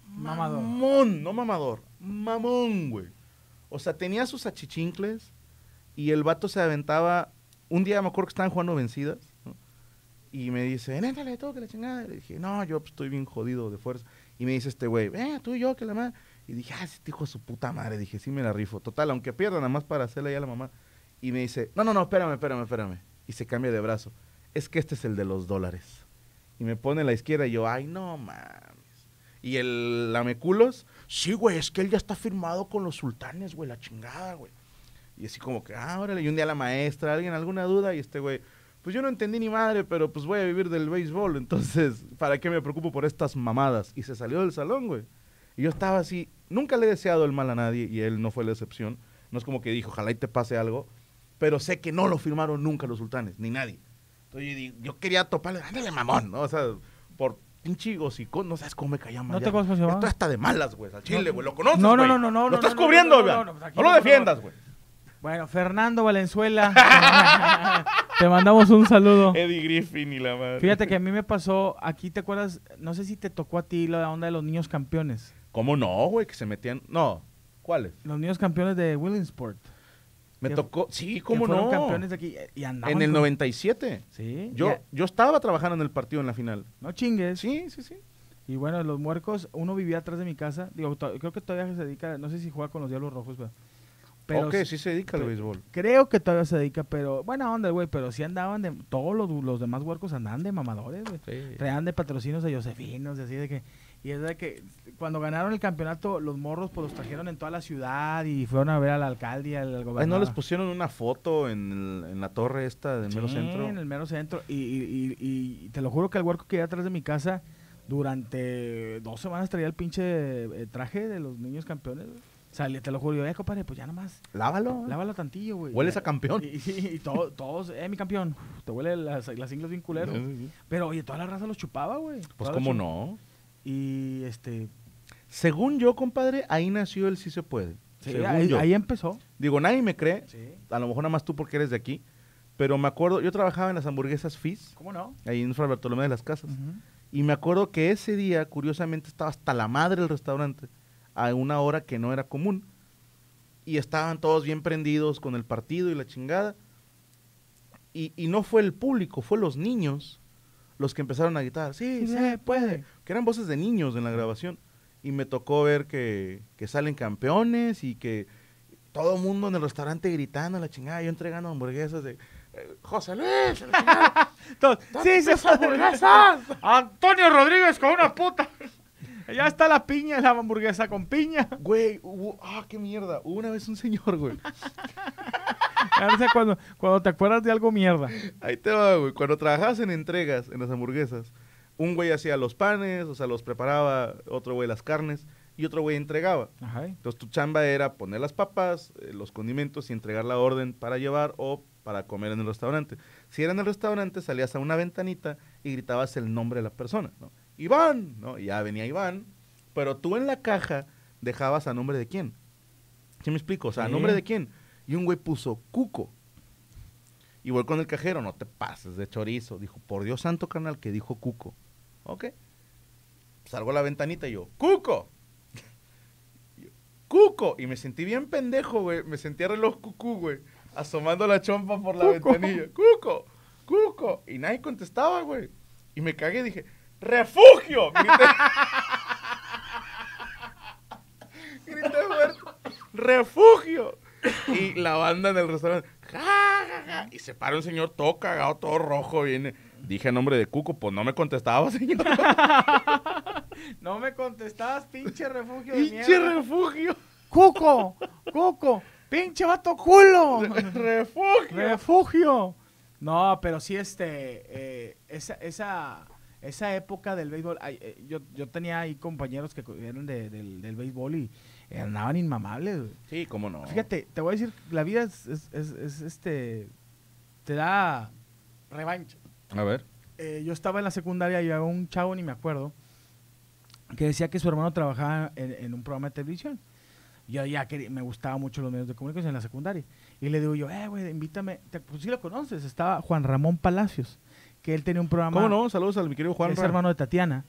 mamador. Mamón, no mamador, mamón, güey. O sea, tenía sus achichincles y el vato se aventaba. Un día me acuerdo que estaban jugando vencidas, ¿no? Y me dice, éntale, toque la chingada. Y le dije, no, yo pues, estoy bien jodido de fuerza. Y me dice este güey, tú y yo, que la madre. Y dije, ah, este hijo de su puta madre. Dije, sí me la rifo. Total, aunque pierda, nada más para hacerle ya a la mamá. Y me dice, no, espérame. Y se cambia de brazo. Es que este es el de los dólares. Y me pone a la izquierda y yo, ay, no, man. Y el lameculos, sí, güey, es que él ya está firmado con los Sultanes, güey, la chingada, güey. Y así como que, órale. Y un día la maestra, alguien, alguna duda, y este güey, pues yo no entendí ni madre, pero pues voy a vivir del béisbol, entonces, ¿para qué me preocupo por estas mamadas? Y se salió del salón, güey. Y yo estaba así, nunca le he deseado el mal a nadie, y él no fue la excepción. No es como que dijo, ojalá y te pase algo, pero sé que no lo firmaron nunca los Sultanes, ni nadie. Entonces yo quería toparle, ándale, mamón, ¿no? O sea, por... pinche hocicón, no sabes cómo me caía mal. No te conozco, Esto va. Está de malas, güey, al chile, güey. Lo conoces, güey. No. Lo estás cubriendo, güey. No lo defiendas, güey. Bueno, Fernando Valenzuela. Te mandamos un saludo. Eddie Griffin y la madre. Fíjate que a mí me pasó, aquí te acuerdas, no sé si te tocó a ti la onda de los niños campeones. ¿Cómo no, güey? Que se metían. No. ¿Cuáles? Los niños campeones de Williamsport. Me tocó, sí, cómo no. Campeones de aquí y andaban en el 97. Sí. Yo estaba trabajando en el partido en la final. No chingues. Sí. Y bueno, los muercos, uno vivía atrás de mi casa. Digo, creo que todavía se dedica, no sé si juega con los Diablos Rojos, pero ok, sí se dedica al béisbol. Creo que todavía se dedica, pero buena onda, güey, pero sí andaban de, todos los demás huercos andaban de mamadores, güey. Sí. Traían de patrocinios de Josefinos, así de que... Y es de que cuando ganaron el campeonato, los morros pues los trajeron en toda la ciudad y fueron a ver al alcalde y al gobernador. Ay, ¿no les pusieron una foto en la torre esta del mero centro? Sí, en el mero centro. Y te lo juro que el huerco que iba atrás de mi casa durante 2 semanas traía el pinche traje de los niños campeones, güey. O sea, te lo juro, yo, compadre, pues ya nomás. Lávalo. Lávalo tantillo, güey. Hueles a campeón. Y todos, mi campeón. Te huele las ingles bien culero. Sí. Pero, oye, toda la raza los chupaba, güey. Pues, ¿cómo no? Y según yo, compadre, ahí nació el sí se puede. Sí, según ahí empezó. Digo, nadie me cree, sí. A lo mejor nada más tú porque eres de aquí, pero me acuerdo, yo trabajaba en las hamburguesas Fizz. ¿Cómo no? Ahí en San Bartolomé de las Casas. Uh-huh. Y me acuerdo que ese día, curiosamente, estaba hasta la madre del restaurante, a una hora que no era común. Y estaban todos bien prendidos con el partido y la chingada. Y no fue el público, fue los niños los que empezaron a gritar, sí, se puede. Que eran voces de niños en la grabación. Y me tocó ver que salen campeones y que todo el mundo en el restaurante gritando la chingada, yo entregando hamburguesas de José Luis. Sí, se fue. Antonio Rodríguez con una puta. Ya está la piña, la hamburguesa con piña. Güey, qué mierda. Hubo una vez un señor, güey. Cuando te acuerdas de algo mierda. Ahí te va, güey. Cuando trabajabas en entregas, en las hamburguesas, un güey hacía los panes, o sea, los preparaba, otro güey las carnes, y otro güey entregaba. Ajá. Entonces tu chamba era poner las papas, los condimentos y entregar la orden para llevar o para comer en el restaurante. Si era en el restaurante, salías a una ventanita y gritabas el nombre de la persona, ¿no? Iván, ¿no? Y ya venía Iván, pero tú en la caja dejabas a nombre de quién. ¿Sí me explico? O sea, ¿a nombre de quién? Y un güey puso Cuco. Y voy con el cajero, no te pases de chorizo. Dijo, por Dios santo, carnal, que dijo Cuco. Ok. Salgo a la ventanita y yo, ¡Cuco! ¡Cuco! Y me sentí bien pendejo, güey. Me sentí a reloj cucú, güey. Asomando la chompa por la ventanilla. ¡Cuco! ¡Cuco! Y nadie contestaba, güey. Y me cagué y dije, ¡refugio! Grité fuerte. ¡Refugio! Y la banda en el restaurante. ¡Ja, ja, ja! Y se para un señor todo cagado, todo rojo. Viene. Dije el nombre de Cuco, pues no me contestaba, señor. No me contestabas, pinche refugio de mierda. ¡Pinche refugio! ¡Cuco! ¡Cuco! ¡Pinche vato culo! ¡Refugio! ¡Refugio! No, pero sí, esa época del béisbol, yo tenía ahí compañeros que eran del béisbol y andaban inmamables, güey. Sí, cómo no. Fíjate, te voy a decir, la vida te da revancha. A ver. Yo estaba en la secundaria y había un chavo, ni me acuerdo, que decía que su hermano trabajaba en un programa de televisión. Yo ya quería, me gustaba mucho los medios de comunicación en la secundaria. Y le digo yo, güey, invítame. Pues sí lo conoces, estaba Juan Ramón Palacios, que él tenía un programa. ¿Cómo no? Saludos al mi querido Juan. Es hermano de Tatiana.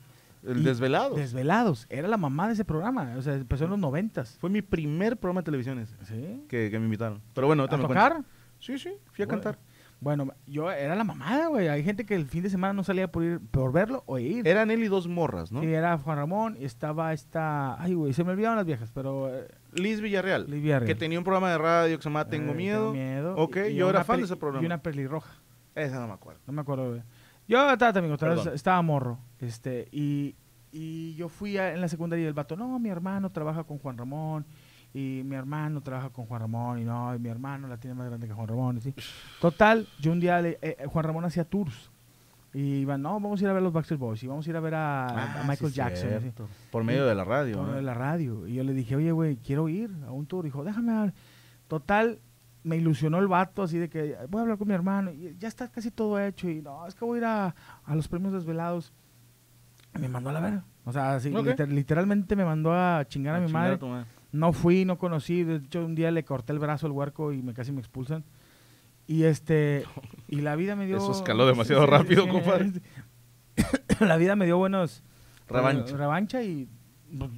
El Desvelados. Desvelados. Era la mamá de ese programa. O sea, empezó en los 90s. Fue mi primer programa de televisión ese. ¿Sí? Que me invitaron. Pero bueno, ¿a tocar? Cuento. Sí, sí, fui a cantar. Bueno, yo era la mamada, güey. Hay gente que el fin de semana no salía por verlo o ir. Eran él y dos morras, ¿no? Sí, era Juan Ramón y estaba esta... Ay, güey, se me olvidaron las viejas, pero... Liz Villarreal. Que tenía un programa de radio que se llamaba Tengo Miedo. Tengo Miedo. Ok, y yo era fan de ese programa. Y una pelirroja. Esa no me acuerdo. No me acuerdo, güey. Yo estaba también, estaba morro. Y yo fui en la secundaria y el vato, no, mi hermano trabaja con Juan Ramón. Y mi hermano trabaja con Juan Ramón, y no, y mi hermano la tiene más grande que Juan Ramón, ¿sí? Total, yo un día, Juan Ramón hacía tours, y iban, no, vamos a ir a ver los Backstreet Boys, y vamos a ir a ver a Michael Jackson. ¿Sí? Por medio de la radio. Por medio de la radio. Y yo le dije, oye, güey, quiero ir a un tour. Dijo, déjame hablar. Total, me ilusionó el vato, así de que voy a hablar con mi hermano, y ya está casi todo hecho, y no, es que voy a ir a los premios Desvelados. Me mandó a la verga. O sea, así, okay. Literalmente me mandó a chingar a mi madre. No fui, no conocí. De hecho, un día le corté el brazo al huerco y casi me expulsan. Y la vida me dio... Eso escaló demasiado rápido, compadre. La vida me dio buenos... Revancha y...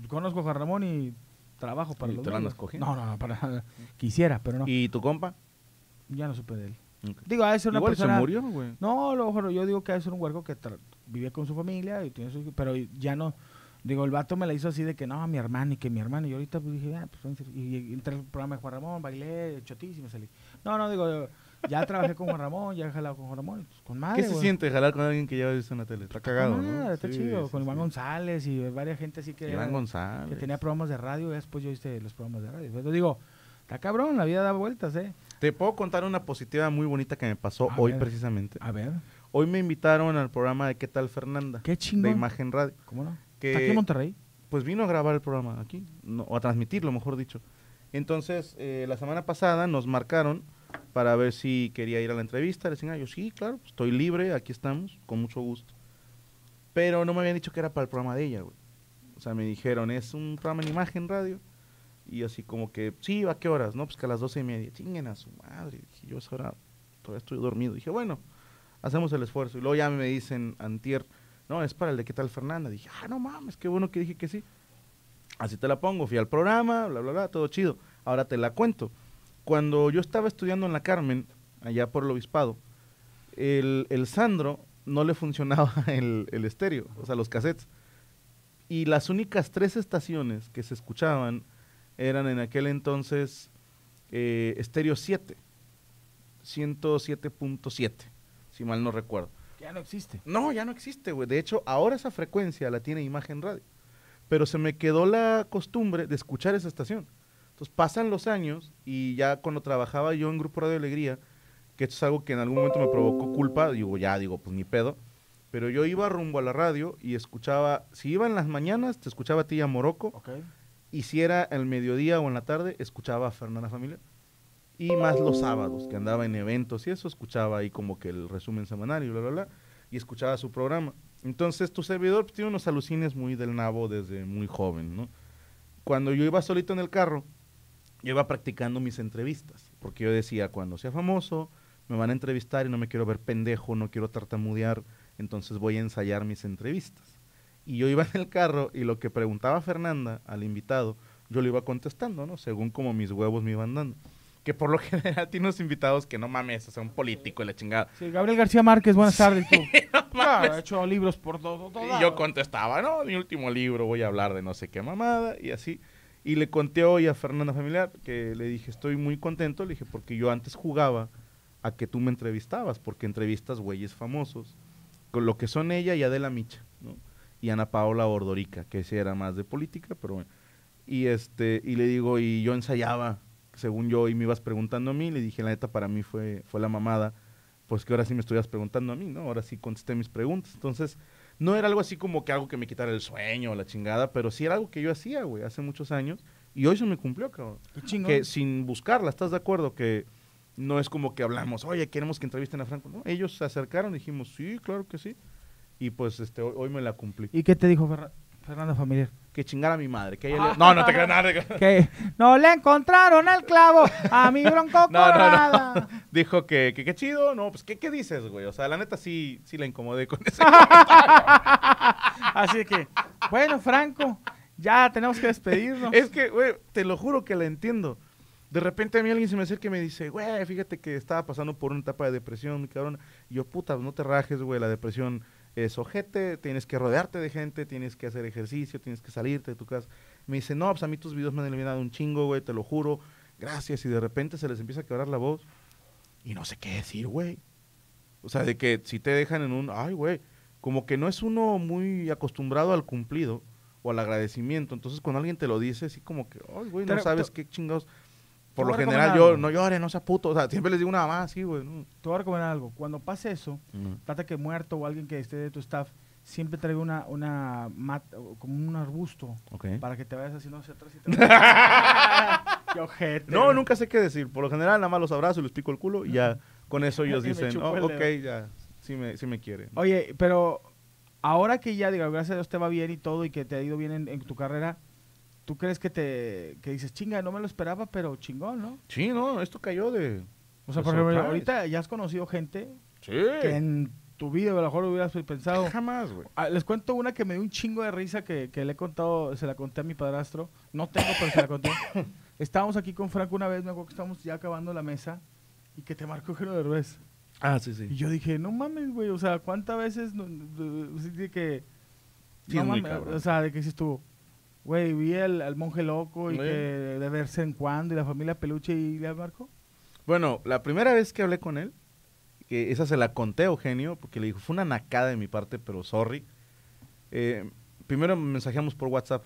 Conozco a Juan Ramón y trabajo para los... ¿Y te lo andas cogiendo? No, para nada. Quisiera, pero no. ¿Y tu compa? Ya no supe de él. Okay. Digo, a veces una persona... ¿Se murió, güey? No, yo digo que a veces un huerco que vivía con su familia, y tiene pero ya no... Digo, el vato me la hizo así de que no, mi hermano, y que mi hermano. Y ahorita pues, dije, pues, y entré al programa de Juan Ramón, bailé, chotísimo, salí. No, digo, ya trabajé con Juan Ramón, ya he jalado con Juan Ramón, pues, con madre. ¿Qué se siente jalar con alguien que ya visto en la tele? Está cagado, ¿no? Está chido, con Iván González y varias gente así que... Iván González. Que tenía programas de radio, y después yo hice los programas de radio. Entonces digo, está cabrón, la vida da vueltas, ¿eh? Te puedo contar una positiva muy bonita que me pasó hoy precisamente. A ver. Hoy me invitaron al programa de ¿Qué tal, Fernanda? Qué chingón. De Imagen Radio. ¿Cómo no? ¿Está aquí en Monterrey? Pues vino a grabar el programa aquí, o a transmitirlo, mejor dicho. Entonces, la semana pasada nos marcaron para ver si quería ir a la entrevista. Le decían, yo sí, claro, estoy libre, aquí estamos, con mucho gusto. Pero no me habían dicho que era para el programa de ella, güey. O sea, me dijeron, es un programa en Imagen Radio. Y así como que, sí, ¿a qué horas? No, pues que a las 12:30. Chinguen a su madre. Dije, yo a esa hora todavía estoy dormido. Dije, bueno, hacemos el esfuerzo. Y luego ya me dicen, antier, no, es para el de ¿Qué tal, Fernanda? Dije, no mames, qué bueno que dije que sí. Así te la pongo, fui al programa, bla, bla, bla, todo chido. Ahora te la cuento. Cuando yo estaba estudiando en la Carmen, allá por el Obispado, el Sandro no le funcionaba el estéreo, o sea, los cassettes. Y las únicas 3 estaciones que se escuchaban eran en aquel entonces Estéreo 7. 107.7, si mal no recuerdo. Ya no existe. No, ya no existe, güey. De hecho, ahora esa frecuencia la tiene Imagen Radio. Pero se me quedó la costumbre de escuchar esa estación. Entonces, pasan los años y ya cuando trabajaba yo en Grupo Radio Alegría, que esto es algo que en algún momento me provocó culpa, digo, pues ni pedo, pero yo iba rumbo a la radio y escuchaba, si iba en las mañanas, te escuchaba a ti a Morocco, okay. Y si era el mediodía o en la tarde, escuchaba a Fernanda Familiar. Y más los sábados, que andaba en eventos y eso, escuchaba ahí como que el resumen semanal y bla, bla, bla, y escuchaba su programa. Entonces, tu servidor pues, tiene unos alucines muy del nabo desde muy joven, ¿no? Cuando yo iba solito en el carro, yo iba practicando mis entrevistas, porque yo decía, cuando sea famoso, me van a entrevistar y no me quiero ver pendejo, no quiero tartamudear, entonces voy a ensayar mis entrevistas. Y yo iba en el carro y lo que preguntaba Fernanda al invitado, yo lo iba contestando, ¿no? Según como mis huevos me iban dando. Que por lo general tiene unos invitados que no mames, o sea, un político y la chingada. Sí, Gabriel García Márquez, buenas tardes. Sí, no mames. Ha hecho libros por todo. Y yo contestaba, no, mi último libro, voy a hablar de no sé qué mamada, y así. Y le conté hoy a Fernanda Familiar, que le dije, estoy muy contento, le dije, porque yo antes jugaba a que tú me entrevistabas, porque entrevistas güeyes famosos, con lo que son ella y Adela Micha, ¿no? Y Ana Paola Ordorica, que sí era más de política, pero bueno. Y, y le digo, y yo ensayaba, según yo, y me ibas preguntando a mí, le dije, la neta, para mí fue la mamada, pues que ahora sí me estuvieras preguntando a mí, ¿no? Ahora sí contesté mis preguntas. Entonces, no era algo así como que algo que me quitara el sueño o la chingada, pero sí era algo que yo hacía, güey, hace muchos años, y hoy se me cumplió, cabrón. Qué chingón. Que sin buscarla, ¿estás de acuerdo? Que no es como que hablamos, oye, queremos que entrevisten a Franco, ¿no? Ellos se acercaron, dijimos, sí, claro que sí, y pues hoy me la cumplí. ¿Y qué te dijo Fernanda Familiar? Que chingara a mi madre. Que ella no te creas nada. Que no le encontraron al clavo a mi bronco colorada. No. Dijo que qué chido. No, pues, ¿qué dices, güey? O sea, la neta sí la incomodé con ese Así que, bueno, Franco, ya tenemos que despedirnos. Es que, güey, te lo juro que la entiendo. De repente a mí alguien se me acerca y me dice, güey, fíjate que estaba pasando por una etapa de depresión, mi cabrón. Y yo, puta, no te rajes, güey, la depresión es ojete, tienes que rodearte de gente, tienes que hacer ejercicio, tienes que salirte de tu casa. Me dice, no, pues a mí tus videos me han eliminado un chingo, güey, te lo juro, gracias. Y de repente se les empieza a quebrar la voz y no sé qué decir, güey. O sea, de que si te dejan en un, ay, güey, como que no es uno muy acostumbrado al cumplido o al agradecimiento. Entonces, cuando alguien te lo dice, así como que, ay, güey, no sabes qué chingados. Por lo general, yo no llore, no sea puto. O sea, siempre les digo una mamá así, güey. No. Te voy a recomendar algo. Cuando pase eso, trata que muerto o alguien que esté de tu staff, siempre traiga una mata, como un arbusto, okay, para que te vayas haciendo hacia atrás y te vayas. ¡Qué ojete! No, nunca sé qué decir. Por lo general, nada más los abrazo, les pico el culo y ya con eso ellos dicen, oh, ok, ya, sí me quieren. Oye, pero ahora que ya, digo, gracias a Dios te va bien y todo y que te ha ido bien en tu carrera, ¿tú crees que dices, chinga, no me lo esperaba, pero chingón, ¿no? Sí, no, esto cayó de... O sea, por ejemplo, ahorita ya has conocido gente que en tu vida a lo mejor hubieras pensado... Jamás, güey. Les cuento una que me dio un chingo de risa que le he contado, se la conté a mi padrastro. No tengo, pero se la conté. Estábamos aquí con Franco una vez, me acuerdo que estábamos ya acabando la mesa y que te marcó Eugenio de Rivera. Ah, sí, sí. Y yo dije, no mames, güey, o sea, ¿cuántas veces que... Sí, no mames, o sea, de que sí estuvo... Güey, vi al monje loco y que de verse en cuando y la familia Peluche y le marcó. Bueno, la primera vez que hablé con él, que esa se la conté a Eugenio, porque le dijo, fue una nacada de mi parte, pero sorry. Primero mensajeamos por WhatsApp.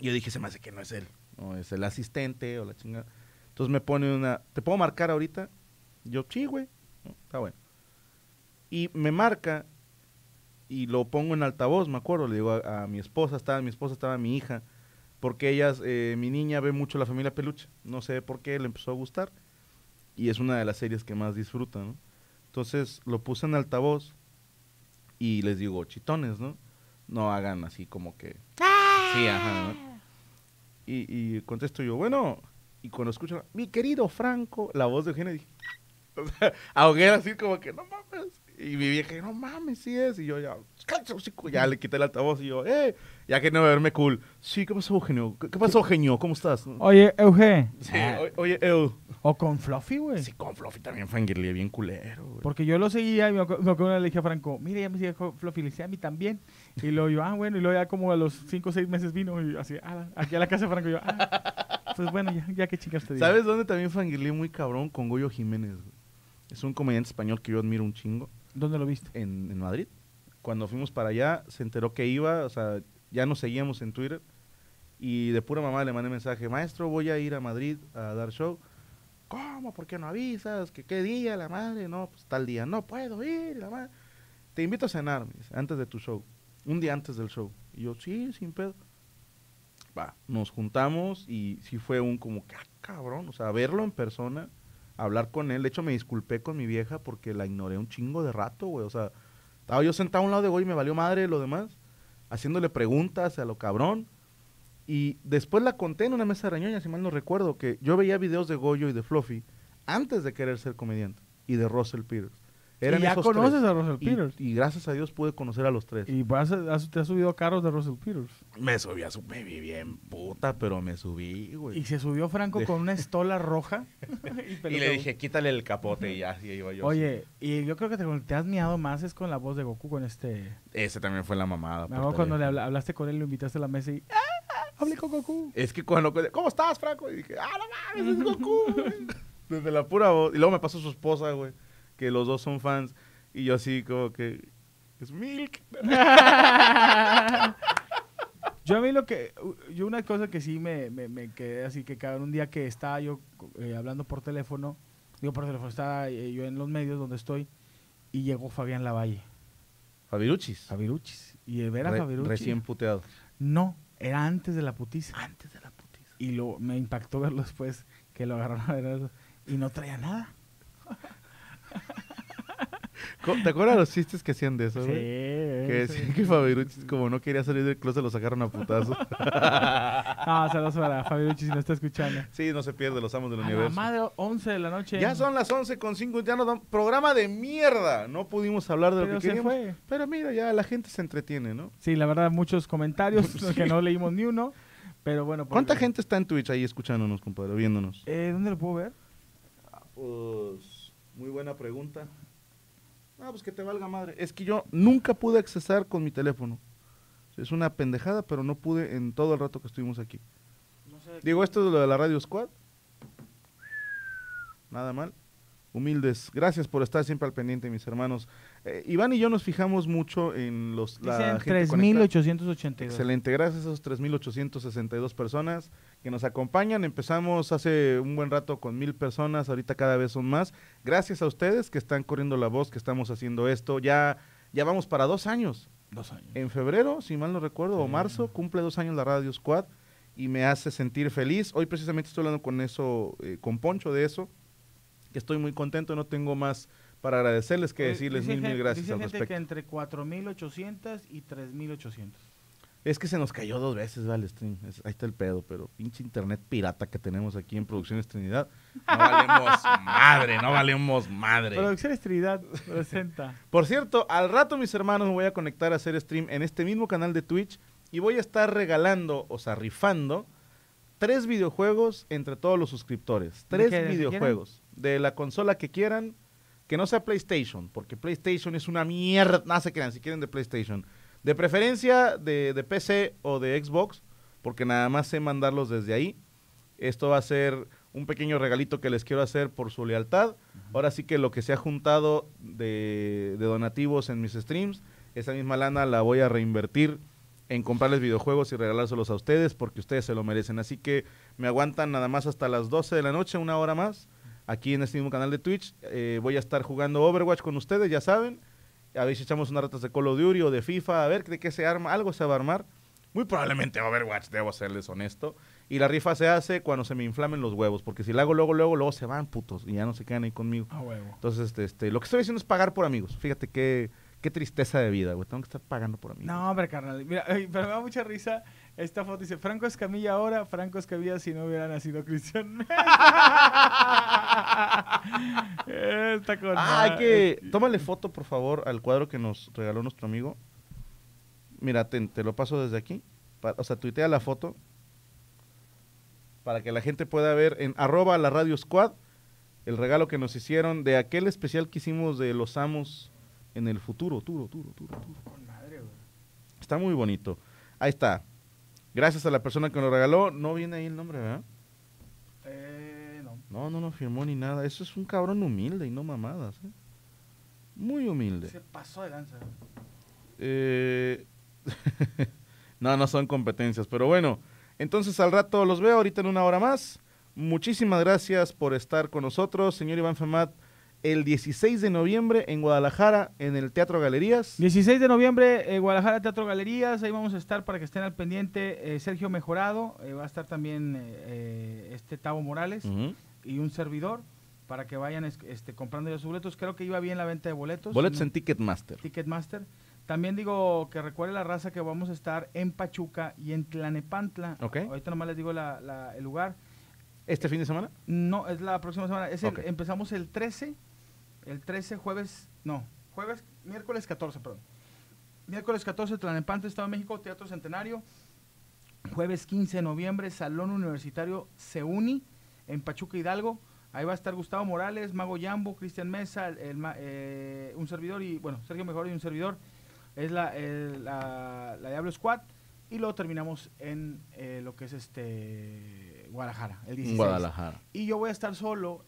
Yo dije, se me hace que no es él, no es el asistente o la chingada. Entonces me pone una, ¿te puedo marcar ahorita? Yo, sí, güey, no, está bueno. Y me marca... Y lo pongo en altavoz, me acuerdo, le digo a mi esposa, estaba mi hija, porque ellas, mi niña ve mucho La Familia Peluche, no sé por qué, le empezó a gustar, y es una de las series que más disfruta, ¿no? Entonces, lo puse en altavoz, y les digo, chitones, ¿no? No hagan así como que... Sí, ajá, ¿no? Y contesto yo, bueno, y cuando escucho, mi querido Franco, la voz de Eugenio, dije... O sea, ahogué así como que, no mames... Y mi vieja, no mames, sí es. Y yo ya le quité el altavoz y yo, ya que no va a verme cool. Sí, ¿qué pasó, Eugenio? ¿Qué pasó, Eugenio? ¿Cómo estás? Oye, Eugenio. Sí, oye, O con Fluffy, güey. Sí, con Fluffy también fangirlé bien culero, güey. Porque yo lo seguía y me acuerdo, le dije a Franco, mire, ya me sigue Fluffy, le decía a mí también. Y luego yo, ah, bueno, y luego ya como a los 5 o 6 meses vino y así, aquí a la casa de Franco y yo, pues bueno, ya que chingas te digo. ¿Sabes dónde también fangirlé muy cabrón? Con Goyo Jiménez, güey. Es un comediante español que yo admiro un chingo. ¿Dónde lo viste? En Madrid. Cuando fuimos para allá, se enteró que iba, o sea, ya nos seguíamos en Twitter, y de pura mamá le mandé mensaje: maestro, voy a ir a Madrid a dar show. ¿Cómo? ¿Por qué no avisas? ¿Que qué día? La madre, no, pues tal día, no puedo ir, la madre. Te invito a cenar, me dice, antes de tu show, un día antes del show. Y yo, sí, sin pedo. Va, nos juntamos y sí fue un como, ¡ah, cabrón! O sea, verlo en persona, hablar con él. De hecho, me disculpé con mi vieja porque la ignoré un chingo de rato, güey. O sea, estaba yo sentado a un lado de güey y me valió madre lo demás, haciéndole preguntas a lo cabrón. Y después la conté en una mesa de reñoña, si mal no recuerdo, que yo veía videos de Goyo y de Fluffy antes de querer ser comediante, y de Russell Peters. Eran y ya conoces tres. A Russell Peters. Y gracias a Dios pude conocer a los tres. ¿Y te has subido a carros de Russell Peters? Me subí, me vi bien puta, pero me subí, güey. Y se subió Franco con una estola roja. Y le dije, quítale el capote, y así iba yo. Oye, y yo creo que te has miado más es con la voz de Goku, con este... Ese también fue la mamada. Me acuerdo cuando le hablaste con él, lo invitaste a la mesa y... Hablé con Goku. Es que cuando... ¿Cómo estás, Franco? Y dije, no mames, es Goku, güey. Desde la pura voz. Y luego me pasó su esposa, güey, que los dos son fans. Y yo así como que... Es Milk. Yo a mí lo que... Yo una cosa que sí me quedé así, que cada un día que estaba yo hablando por teléfono, estaba yo en los medios donde estoy, y llegó Fabián Lavalle. ¿Fabiruchis? Fabiruchis. Y de ver a Fabiruchis... Recién puteado. No. Era antes de la putiza. Antes de la putiza. Y me impactó verlo después, que lo agarraron a ver y no traía nada. ¿Te acuerdas los chistes que hacían de eso, güey? Sí. Que decían que Fabiruchis, como no quería salir del closet, lo sacaron a putazos. No, saludos para Fabiruchis, si no está escuchando. Sí, no se pierde, los amos del universo. La madre, 11 de la noche. Ya son las 11:05, ya nos dan programa de mierda. No pudimos hablar de lo que queríamos. Fue. Pero mira, ya la gente se entretiene, ¿no? Sí, la verdad, muchos comentarios que no leímos ni uno. Pero bueno. ¿Cuánta gente está en Twitch ahí escuchándonos, compadre, viéndonos? ¿Dónde lo puedo ver? Pues, muy buena pregunta. No, pues que te valga madre. Es que yo nunca pude accesar con mi teléfono. Es una pendejada, pero no pude en todo el rato que estuvimos aquí. No sé. Digo, esto es lo de la Radio Squad. Nada mal. Humildes. Gracias por estar siempre al pendiente, mis hermanos. Iván y yo nos fijamos mucho en los... Dicen 3.882. Excelente. Gracias a esos 3.862 personas que nos acompañan. Empezamos hace un buen rato con 1,000 personas. Ahorita cada vez son más. Gracias a ustedes que están corriendo la voz, que estamos haciendo esto. Ya vamos para 2 años. 2 años. En febrero, si mal no recuerdo, o marzo, cumple 2 años la Radio Squad y me hace sentir feliz. Hoy precisamente estoy hablando con eso, con Poncho de eso. Estoy muy contento, no tengo más para agradecerles que decirles mil gracias al respecto. Dice gente que entre 4.800 y 3.800. Es que se nos cayó 2 veces, vale, stream. Ahí está el pedo, pero pinche internet pirata que tenemos aquí en Producciones Trinidad. No valemos madre, no valemos madre. Producciones Trinidad presenta. Por cierto, al rato, mis hermanos, me voy a conectar a hacer stream en este mismo canal de Twitch y voy a estar regalando, o sea, rifando, 3 videojuegos entre todos los suscriptores. 3 videojuegos. De la consola que quieran, que no sea PlayStation, porque PlayStation es una mierda, no se crean, si quieren de PlayStation. De preferencia de PC o de Xbox, porque nada más sé mandarlos desde ahí. Esto va a ser un pequeño regalito que les quiero hacer por su lealtad. Ahora sí que lo que se ha juntado de donativos en mis streams, esa misma lana la voy a reinvertir en comprarles videojuegos y regalárselos a ustedes, porque ustedes se lo merecen. Así que me aguantan nada más hasta las 12 de la noche, 1 hora más. Aquí en este mismo canal de Twitch voy a estar jugando Overwatch con ustedes, ya saben. A ver si echamos unas ratas de Call of Duty o de FIFA, a ver de qué se arma, algo se va a armar. Muy probablemente Overwatch, debo serles honesto. Y la rifa se hace cuando se me inflamen los huevos, porque si la hago luego se van putos y ya no se quedan ahí conmigo. A huevo. Entonces, lo que estoy haciendo es pagar por amigos. Fíjate qué tristeza de vida, güey. Tengo que estar pagando por amigos. No, hombre, carnal. Mira, pero me da mucha risa. Esta foto dice, Franco Escamilla ahora, Franco Escamilla si no hubiera nacido Cristian. Está con... Tómale foto, por favor, al cuadro que nos regaló nuestro amigo. Mira, te lo paso desde aquí. O sea, tuitea la foto para que la gente pueda ver en @LaRadioSquad el regalo que nos hicieron de aquel especial que hicimos de Los Amos en el futuro. Está muy bonito. Ahí está. Gracias a la persona que nos regaló. No viene ahí el nombre, ¿verdad? No. No firmó ni nada. Eso es un cabrón humilde y no mamadas, ¿eh? Muy humilde. Se pasó de lanza. No son competencias, pero bueno. Entonces al rato los veo, ahorita en una hora más. Muchísimas gracias por estar con nosotros, señor Iván Fematt. El 16 de noviembre en Guadalajara, en el Teatro Galerías. 16 de noviembre, Guadalajara, Teatro Galerías. Ahí vamos a estar para que estén al pendiente. Sergio Mejorado, va a estar también Tavo Morales y un servidor, para que vayan comprando ya sus boletos. Creo que iba bien la venta de boletos. Boletos en Ticketmaster. Ticketmaster. También digo que recuerde la raza que vamos a estar en Pachuca y en Tlanepantla. Okay. Ahorita nomás les digo el lugar. ¿Este fin de semana? No, es la próxima semana. Okay. Empezamos el 13, miércoles 14, perdón. Miércoles 14, Tlanepantla, Estado de México, Teatro Centenario. Jueves 15 de noviembre, Salón Universitario CEUNI, en Pachuca, Hidalgo. Ahí va a estar Gustavo Morales, Mago Yambo, Cristian Mesa, un servidor y, bueno, Sergio Mejor y un servidor. Es la Diablo Squad. Y luego terminamos en lo que es Guadalajara, el 16. Guadalajara. Y yo voy a estar solo,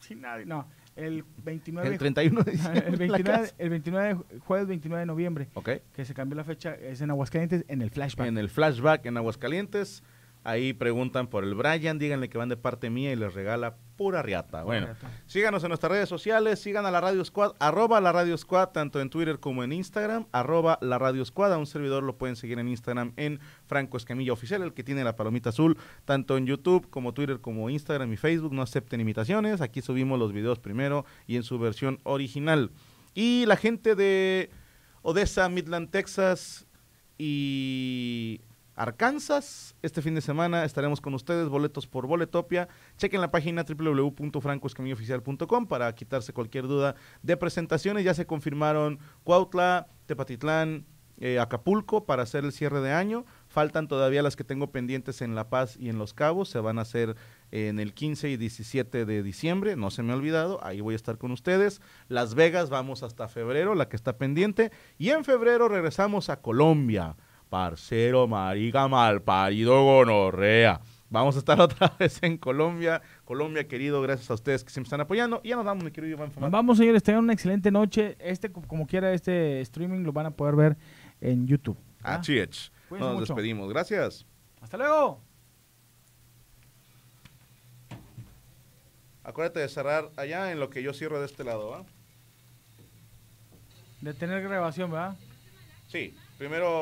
sin nadie, no, el 29... El 31 de diciembre. Jueves 29 de noviembre. Ok. Que se cambió la fecha, es en Aguascalientes, en el Flashback. En el Flashback, en Aguascalientes. Ahí preguntan por el Brian, díganle que van de parte mía y les regala pura riata. Bueno, síganos en nuestras redes sociales, sigan a la Radio Squad, @la Radio Squad, tanto en Twitter como en Instagram, @la Radio Squad. A un servidor lo pueden seguir en Instagram en Franco Escamilla Oficial, el que tiene la palomita azul, tanto en YouTube como Twitter como Instagram y Facebook. No acepten imitaciones, aquí subimos los videos primero y en su versión original. Y la gente de Odessa, Midland, Texas y Arkansas, este fin de semana estaremos con ustedes, boletos por Boletopia. Chequen la página www.francoescamillaoficial.com para quitarse cualquier duda de presentaciones. Ya se confirmaron Cuautla, Tepatitlán, Acapulco para hacer el cierre de año. Faltan todavía las que tengo pendientes en La Paz y en Los Cabos. Se van a hacer en el 15 y 17 de diciembre, no se me ha olvidado, ahí voy a estar con ustedes. Las Vegas vamos hasta febrero, la que está pendiente. Y en febrero regresamos a Colombia. Parcero, marica, malparido, gonorrea. Vamos a estar otra vez en Colombia. Colombia, querido, gracias a ustedes que siempre están apoyando. Y ya nos vamos, mi querido Iván Fematt. Nos vamos, señores, tengan una excelente noche. Como quiera, este streaming lo van a poder ver en YouTube. Así es. Nos despedimos. Gracias. Hasta luego. Acuérdate de cerrar allá en lo que yo cierro de este lado, ¿va? De tener grabación, ¿verdad? Sí. Primero...